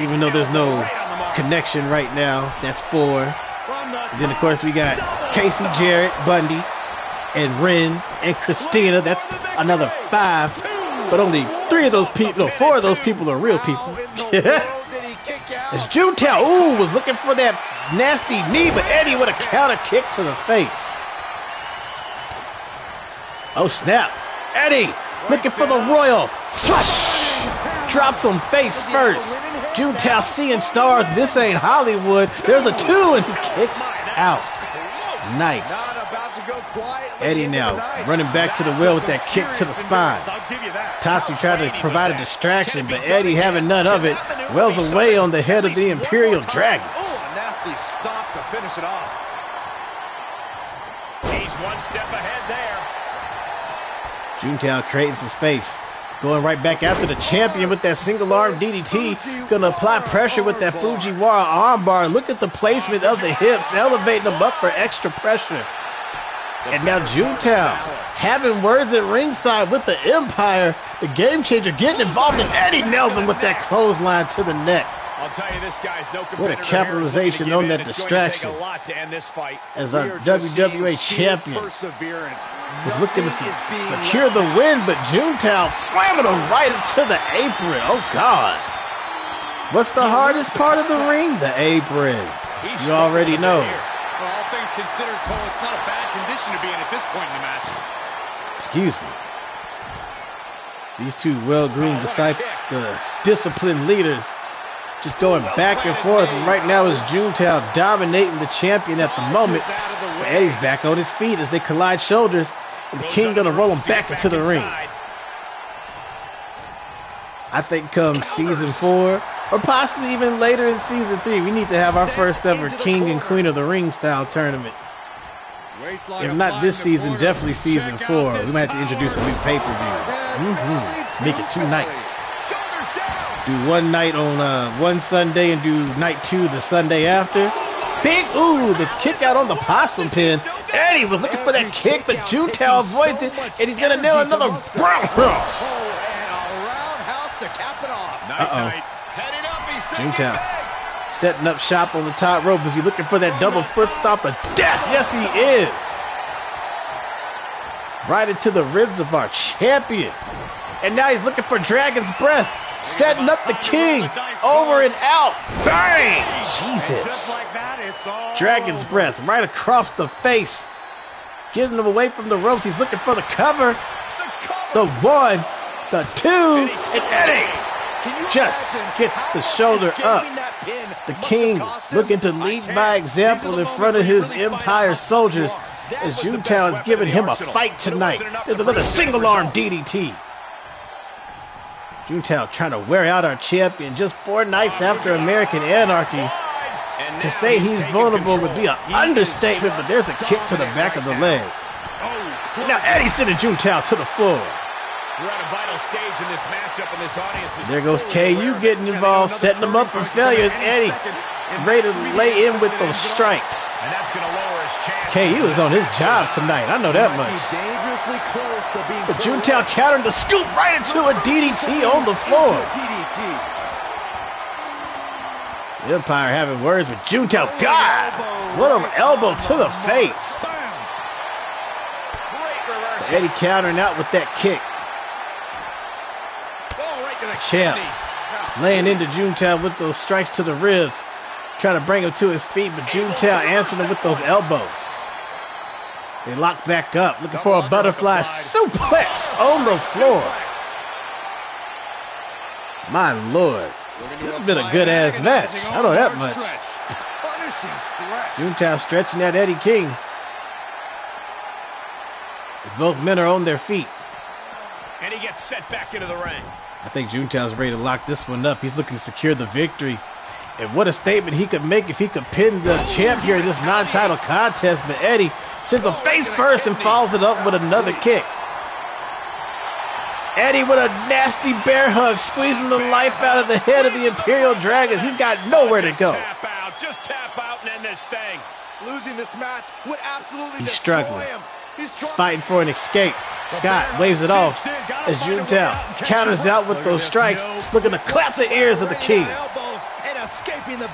even though there's no connection right now. That's four. And then of course we got Casey, Jarrett, Bundy, and Ren, and Christina. That's another five, but only four of those people are real people. It's Juntao. Ooh, was looking for that nasty knee, but Eddie with a counter kick to the face. Oh snap, Eddie looking for the royal flush. drops him face first. Juntao seeing stars. This ain't Hollywood. There's a two and he kicks out. Nice. Eddie now running back to the well with that kick to the spine. Tatsu tried to provide a distraction, but Eddie having none of it, wells away on the head of the Imperial Dragons. Oh, a nasty stop to finish it off. He's one step ahead there. Juntao creating some space. Going right back after the champion with that single-arm DDT. Gonna apply pressure with that Fujiwara armbar. Look at the placement of the hips, elevating them up for extra pressure. And now Juntao having words at ringside with the Empire. The Game Changer getting involved in Eddie Nelson with that clothesline to the neck. I'll tell you, this guy's no competitor. What a capitalization on that distraction. As our WWA champion was looking to secure the win, but Juntao slamming him right into the apron. Oh, God. What's the hardest part of the ring? The apron. You already know. Well, all things considered, Cole, it's not a bad condition to be in at this point in the match. Excuse me. These two well-groomed, disciplined leaders just going back and forth. And right now is Juntao dominating the champion at the moment. But Eddie's back on his feet as they collide shoulders. And the King going to roll him back into the ring. I think come Season 4... or possibly even later in Season 3, we need to have our first ever King and Queen of the Ring style tournament. If not this season, definitely Season 4. We might have to introduce a new pay-per-view. Make it 2 nights. Do one night on one Sunday and do night 2 the Sunday after. Big, ooh, the kick out on the possum pin. Eddie was looking for that kick, but Juntao avoids it, and he's going to nail another roundhouse. Uh-oh. Juntao setting up shop on the top rope. Is he looking for that double foot stomp of death? Yes, he is. Right into the ribs of our champion. And now he's looking for Dragon's Breath. Setting up the King. Over and out. Bang! Jesus. Dragon's Breath right across the face. Getting him away from the ropes. He's looking for the cover. The 1, the 2, and Eddie just gets the shoulder up. The King looking to lead by example in front of his Empire soldiers as Juntao is giving him a fight tonight. There's another single arm DDT. Juntao trying to wear out our champion just 4 nights after American Anarchy. To say he's vulnerable would be an understatement, but there's a kick to the back of the leg. Now Eddie's sending Juntao to the floor. We're at a vital stage in this matchup, and this audience is there goes KU getting involved, setting them up for failures. Eddie ready to lay in with those strikes. And that's going to lower his chance. KU is on his job tonight. I know that much. But Juntao countering the scoop right into a DDT on the floor. The Empire having words with Juntao. God, what an elbow to the face. Eddie countering out with that kick. Champ laying into Juntao with those strikes to the ribs, trying to bring him to his feet, but Juntao answering him with those elbows. They lock back up, looking for a butterfly suplex on the floor. My lord, this has been a good ass match. I know that much. Juntao stretching at Eddie King as both men are on their feet. And he gets set back into the ring. I think Juntao's ready to lock this one up. He's looking to secure the victory. And what a statement he could make if he could pin the champ here in this non-title contest. But Eddie sends him face first and follows it up with another kick. Eddie with a nasty bear hug, squeezing the life out of the head of the Imperial Dragons. He's got nowhere to go. Just tap out and end this thing. Losing this match would absolutely destroy him. He's fighting for an escape. Scott waves it off as Juntao counters out with those strikes, looking to clap the ears of the King.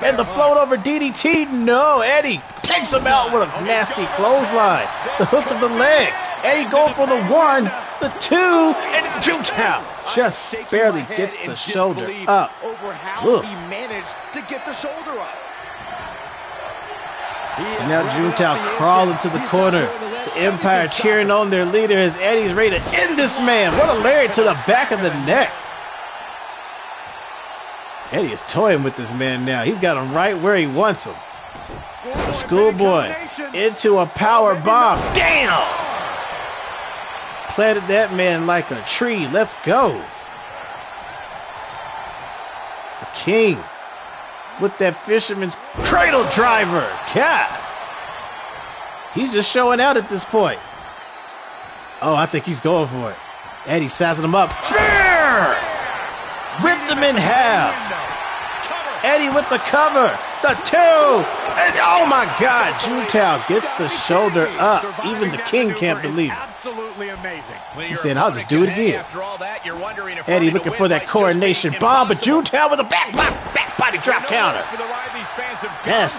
And the float over DDT. No, Eddie takes him out with a nasty clothesline. The hook of the leg. Eddie going for the 1, the 2, and Juntao just barely gets the shoulder up. Look. And now Juntao crawling to the corner. The Empire cheering on their leader as Eddie's ready to end this man. What a lariat to the back of the neck. Eddie is toying with this man now. He's got him right where he wants him. The schoolboy into a power bomb. Damn! Planted that man like a tree. Let's go. The King with that fisherman's cradle driver. God. He's just showing out at this point. Oh, I think he's going for it. Eddie sizing him up. Spear! Ripped him in half. Eddie with the cover. The two. And oh my God, Juntao gets the shoulder up. Even the King can't believe it. Absolutely amazing. He's saying, I'll just do it again. Eddie looking for that coronation bomb, but Juntao with a back body drop counter. Yes.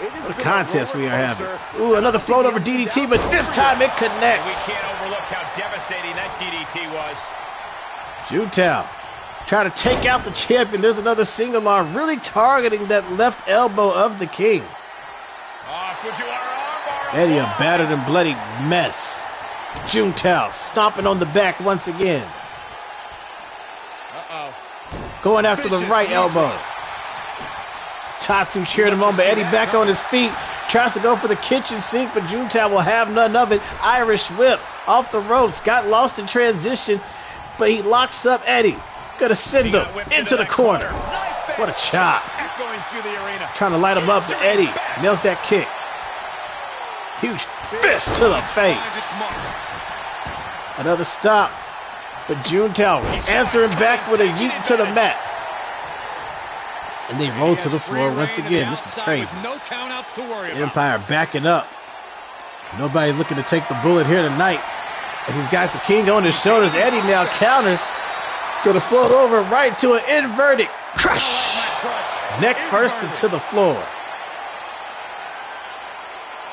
What a contest we are having. Ooh, another float over DDT, but this time it connects. We can't overlook how devastating that DDT was. Juntao trying to take out the champion. There's another single arm, really targeting that left elbow of the King. Eddie, a battered and bloody mess. Juntao stomping on the back once again. Going after the right elbow. Tatsu cheered him on, but Eddie back on his feet. Tries to go for the kitchen sink, but Juntao will have none of it. Irish whip off the ropes. Got lost in transition, but he locks up Eddie. Gonna send him into the corner. What a chop. Trying to light him up, but Eddie nails that kick. Huge fist to the face. Another stop, but Juntao answering back with a yeet to the mat. And they roll to the floor once again. This is crazy. Empire backing up. Nobody looking to take the bullet here tonight. As he's got the King on his shoulders. Eddie now counters. Gonna float over right to an inverted crush. Neck first into the floor.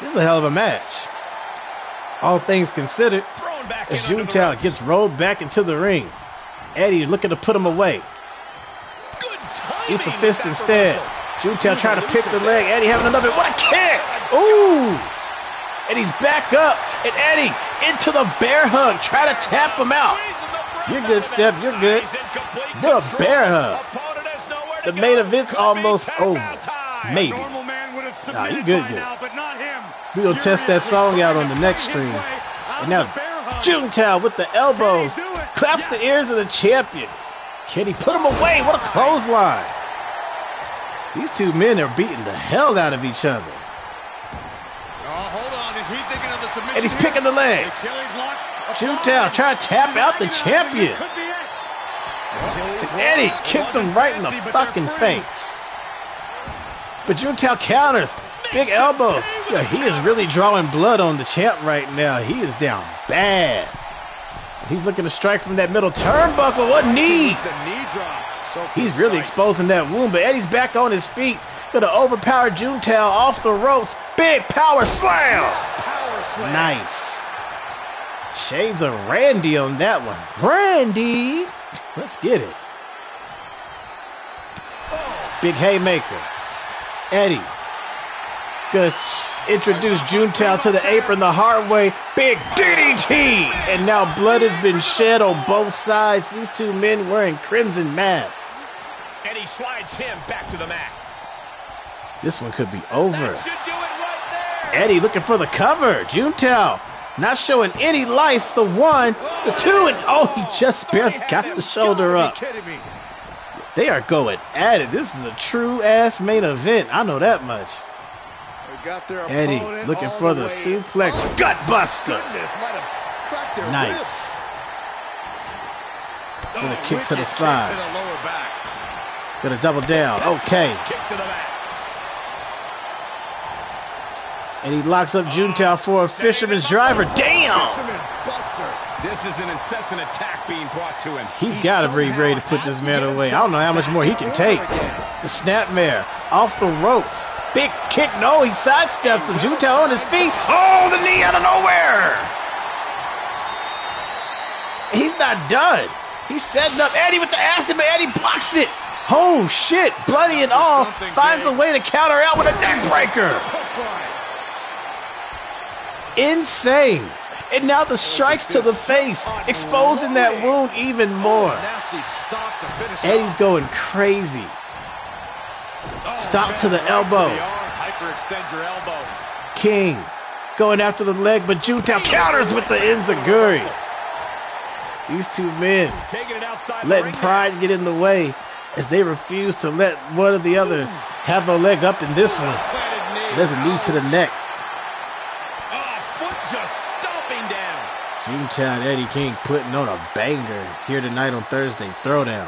This is a hell of a match. All things considered, as Juntao gets rolled back into the ring. Eddie looking to put him away. Eats a fist instead. Juntao trying to pick the leg. Eddie having another. What a kick! Ooh! Eddie's back up. And Eddie into the bear hug. Try to tap him out. You're good, Steph. You're good. What a bear hug. The main event's almost over. Maybe. Nah, you're good, good. We're going to test that song out on the next stream. And now Juntao with the elbows. Claps the ears of the champion. Can he put him away? What a clothesline. These two men are beating the hell out of each other. And he's picking the leg. Juntao trying to tap out the champion. And Eddie kicks him right in the fucking face. But Juntao counters. Big elbow. Yeah, he is really drawing blood on the champ right now. He is down bad. He's looking to strike from that middle turnbuckle. What knee? He's really exposing that wound, but Eddie's back on his feet. Going to overpower Juntao off the ropes. Big power slam. Nice. Shades of Randy on that one. Randy. Let's get it. Big haymaker. Eddie. Going to introduce Juntao to the apron the hard way. Big DDT. And now blood has been shed on both sides. These two men wearing crimson masks. Eddie slides him back to the mat. This one could be over. Right, Eddie looking for the cover. Juntao not showing any life. The one, the two, and oh, he just barely got the shoulder up. They are going at it. This is a true-ass main event. I know that much. Got their Eddie looking for the suplex. Oh, gutbuster. Nice. Gonna kick to the spine. To the lower back. Gonna double down. Okay. Kick to the back. And he locks up Juntao for a fisherman's driver. Damn! This is an incessant attack being brought to him. He's got to be ready to put this man away. I don't know how much more he can take. The snapmare off the ropes. Big kick. No, he sidesteps him. Juntao on his feet. Oh, the knee out of nowhere. He's not done. He's setting up Eddie with the acid, but Eddie blocks it. Oh, shit. Bloody and all. Finds a way to counter out with a neck breaker. Insane. and now the strikes to the face, exposing that wound even more. Eddie's going crazy. Stop to the elbow. King going after the leg, but Juntao counters with the enziguri. These two men letting pride get in the way as they refuse to let one or the other have a leg up in this one. There's a knee to the neck. Juntao and Eddie King putting on a banger here tonight on Thursday Throwdown.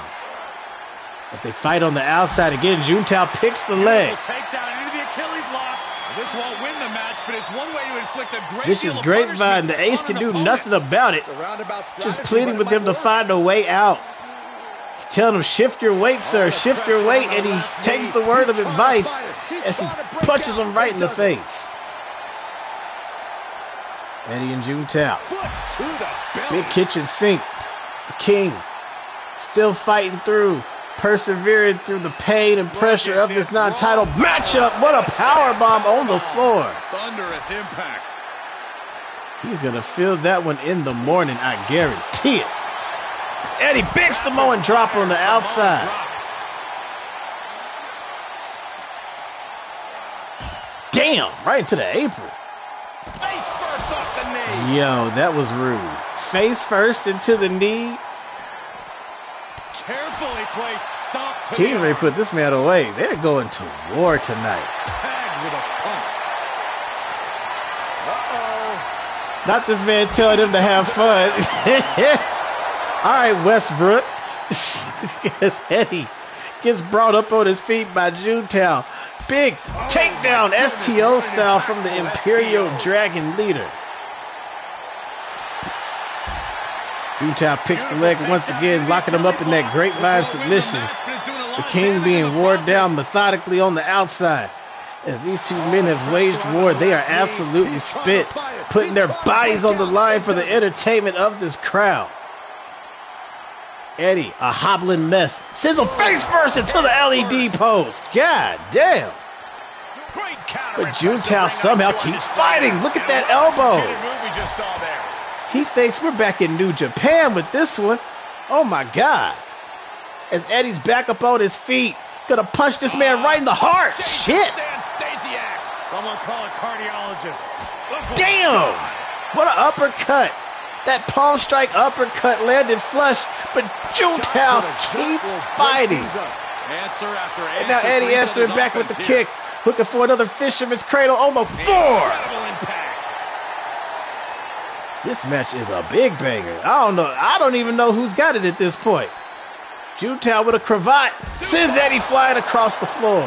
As they fight on the outside again, Juntao picks the leg. This is Grapevine. The ace can do nothing about it. Just pleading with him to find a way out. He's telling him, shift your weight, sir. Shift your weight. And he takes the word of advice as he punches him right in the face. Eddie and Juntao. Big kitchen sink. The King still fighting through, persevering through the pain and pressure of this non-title matchup. What a powerbomb on the floor. Thunderous impact. He's going to feel that one in the morning, I guarantee it. It's Eddie, big Samoan drop on the outside. Damn, right into the apron. Face first off the knee. Yo, that was rude. Face first into the knee. Carefully placed stomp. King may put this man away. They're going to war tonight. Tagged with a punch. Uh-oh. Not this man telling him to have fun. All right, Westbrook. As Eddie gets brought up on his feet by Juntao. Big takedown, STO style from the Imperial Dragon leader. Juntao picks the leg once again, locking him up in that grapevine submission. The King being worn down methodically on the outside. As these two men have waged war, they are absolutely spent, putting their bodies on the line for the entertainment of this crowd. Eddie, a hobbling mess, sizzle face first into the LED post. God damn. But Juntao somehow keeps fighting. Look at that elbow. He thinks we're back in New Japan with this one. Oh my God. As Eddie's back up on his feet, gonna punch this man right in the heart. Shit. Someone call a cardiologist. Damn. What an uppercut. That palm strike uppercut landed flush, but Juntao keeps fighting. And now Eddie answering back with the kick, looking for another fisherman's cradle on the floor. This match is a big banger. I don't know. I don't even know who's got it at this point. Juntao with a cravat sends Eddie flying across the floor.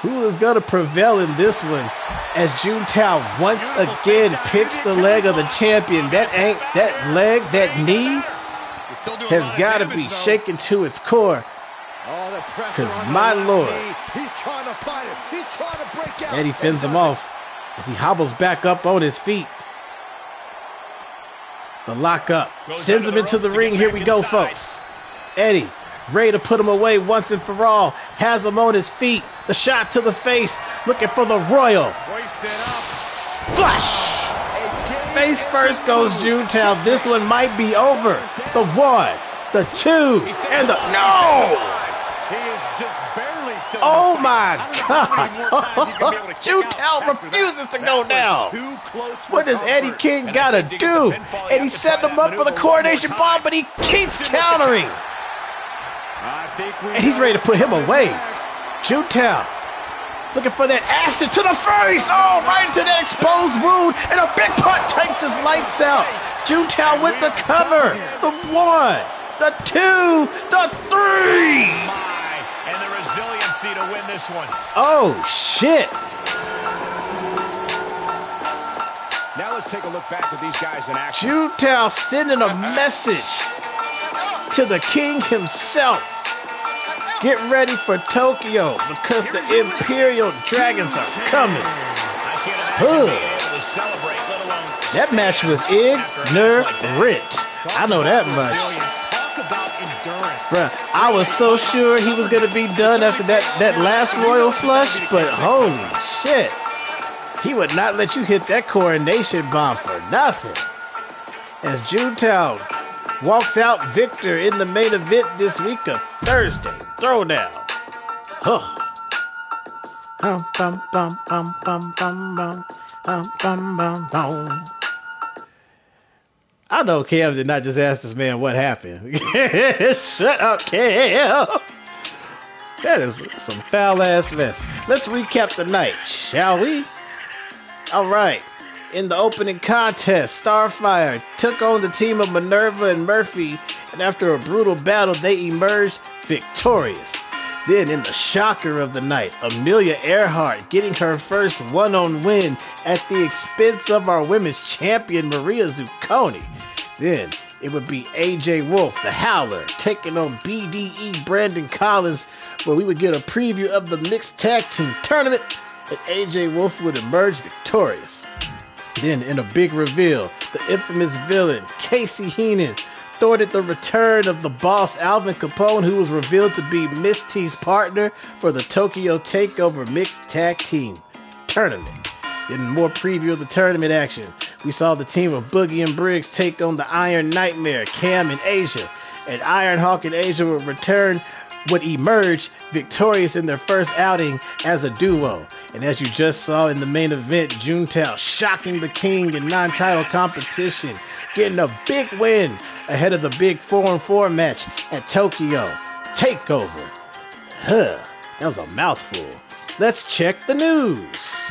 Who is going to prevail in this one as Juntao once again picks the leg of the champion? That knee has got to be shaken to its core. Because my Lord, Eddie fends him off as he hobbles back up on his feet. The lockup sends him into the ring. Here we go, folks. Eddie, ready to put him away once and for all, has him on his feet. The shot to the face, looking for the royal. Flush! Face first goes Juntao. This one might be over. The one, the two, and the... No! Oh my God! Juntao refuses to go down. What does Eddie King gotta do? And he set him up for the coronation bomb, but he keeps countering. And he's ready to put him away. Juntao looking for that acid to the face. Oh, right into the exposed wound. And a big punt takes his lights out. Juntao with the cover. The one, the two, the three. And the resiliency to win this one. Oh, shit. Now let's take a look back at these guys in action. Juntao sending a message to the King himself. Get ready for Tokyo, because the Imperial Dragons are coming. That match was ignorant. I know that much. Bruh, I was so sure he was going to be done after that last royal flush, but holy shit. He would not let you hit that coronation bomb for nothing. As Juntao walks out victor in the main event this week of Thursday Throwdown. I know Cam did not just ask this man what happened. Shut up, Cam. That is some foul ass mess. Let's recap the night, shall we? Alright, in the opening contest, Starfire took on the team of Minerva and Murphy, and after a brutal battle, they emerged victorious. Then in the shocker of the night, Amelia Earhart getting her first one-on win at the expense of our women's champion Maria Zucconi. Then it would be AJ Wolf, the Howler, taking on BDE Brandon Collins, where we would get a preview of the mixed tag team tournament, and AJ Wolf would emerge victorious. Then in a big reveal, the infamous villain Casey Heenan thwarted the return of the boss Alvin Capone, who was revealed to be Miss T's partner for the Tokyo Takeover Mixed Tag Team Tournament. In more preview of the tournament action, we saw the team of Boogie and Briggs take on the Iron Nightmare, Cam and Asia, and Ironhawk and Asia would emerge victorious in their first outing as a duo. And as you just saw in the main event, Juntao shocking the king in non-title competition, getting a big win ahead of the big 4-on-4 match at Tokyo Takeover. That was a mouthful. Let's check the news.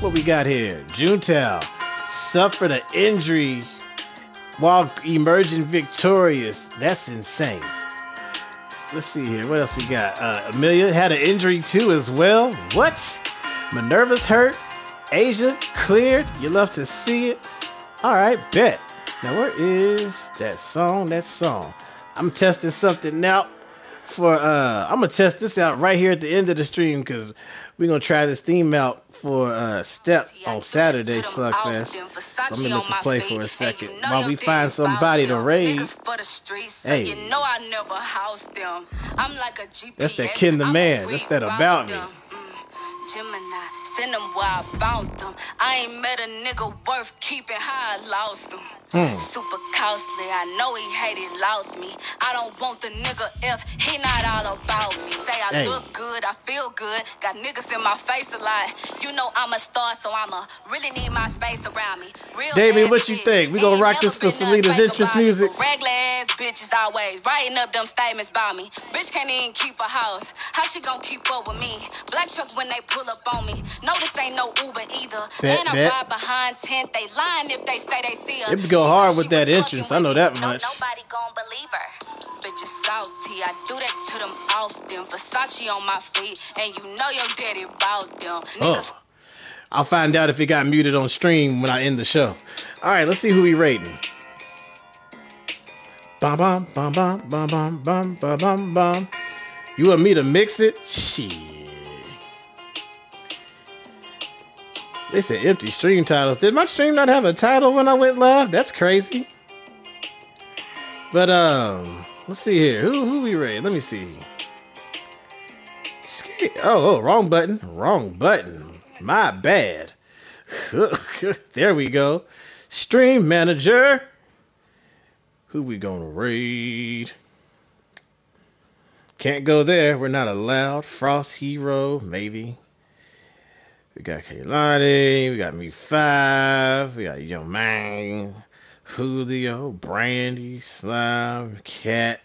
What we got here? Juntao suffered an injury while emerging victorious. That's insane. Let's see here. What else we got? Amelia had an injury too as well. What? Minerva's hurt. Asia cleared. You love to see it. Alright, bet. Now where is that song? That song. I'm testing something out for I'm gonna test this out right here at the end of the stream, because we're gonna try this theme out for Step on Saturday Slugfest. So I'm gonna let this play for a second while we find somebody to raid. Hey, that's that Ken the Man. That's that About Me. Gemini, send them where I found them. I ain't met a nigga worth keeping how I lost them. Super costly, I know he hated, lost me. I don't want the nigga if he not all about me. Say I look good, I feel good. Got niggas in my face a lot. You know I'm a star, so I'ma really need my space around me. Real Damien, what you think? We gonna rock this for Selena's entrance music. Regular ass bitches always writing up them statements about me. Bitch can't even keep a house. How she gonna keep up with me? Black truck when they pull up on me. No, this ain't no Uber either. Bet, and I ride behind tent. They lying if they say they see her. It would go hard with that entrance. I know that much. Nobody gonna believe her. Bitch is salty. I do that to them often. Versace on my feet, and you know your daddy about them. Oh, I'll find out if it got muted on stream when I end the show. All right, let's see who we rating. Bum bum bum bum bum bum bum bum bum. You want me to mix it? Shit. They said empty stream titles. Did my stream not have a title when I went live? That's crazy. But let's see here. Who we rated? Let me see. Oh, wrong button. Wrong button. My bad. There we go. Stream manager. Who we gonna raid? Can't go there. We're not allowed. Frost Hero, maybe. We got Kaylani, we got Me5, we got Young Man, Julio, Brandy, Slime, Cat,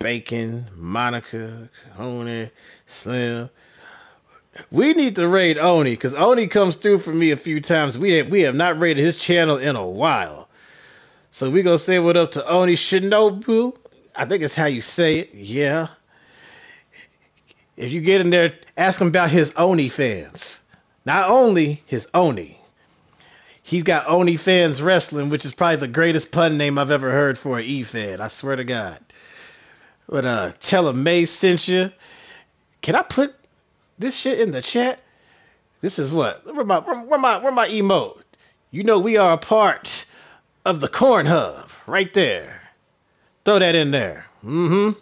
Bacon, Monica, Oni, Slim. We need to raid Oni, because Oni comes through for me a few times. We have not raided his channel in a while. So we gonna say what up to Oni Shinobu. I think it's how you say it, yeah. If you get in there, ask him about his Oni fans. Not only his Oni. He's got Oni Fans Wrestling, which is probably the greatest pun name I've ever heard for an E-Fan. I swear to God. But Tella May sent you. Can I put this shit in the chat? This is what? Where my emote? You know we are a part of the Corn Hub. Right there. Throw that in there. Mm-hmm.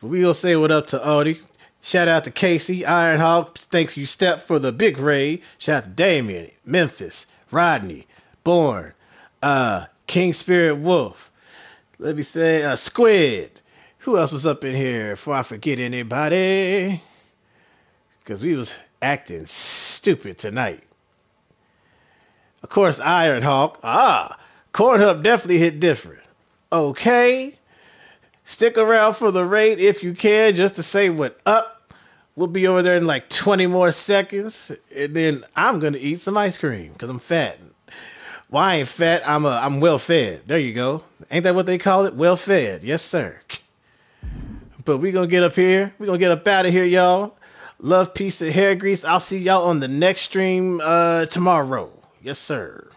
But we gonna say what up to Odie. Shout out to Casey, Ironhawk. Thanks you, Step, for the big raid. Shout out to Damien, Memphis, Rodney, Bourne, King Spirit Wolf. Let me say Squid. Who else was up in here before I forget anybody? Because we was acting stupid tonight. Of course, Ironhawk. Cornhub definitely hit different. Okay. Stick around for the raid if you can, just to say what up. We'll be over there in like 20 more seconds. And then I'm going to eat some ice cream because I'm fat. Well, I ain't fat. I'm well fed. There you go. Ain't that what they call it? Well fed. Yes, sir. But we're going to get up here. We're going to get up out of here, y'all. Love, peace, and hair grease. I'll see y'all on the next stream tomorrow. Yes, sir.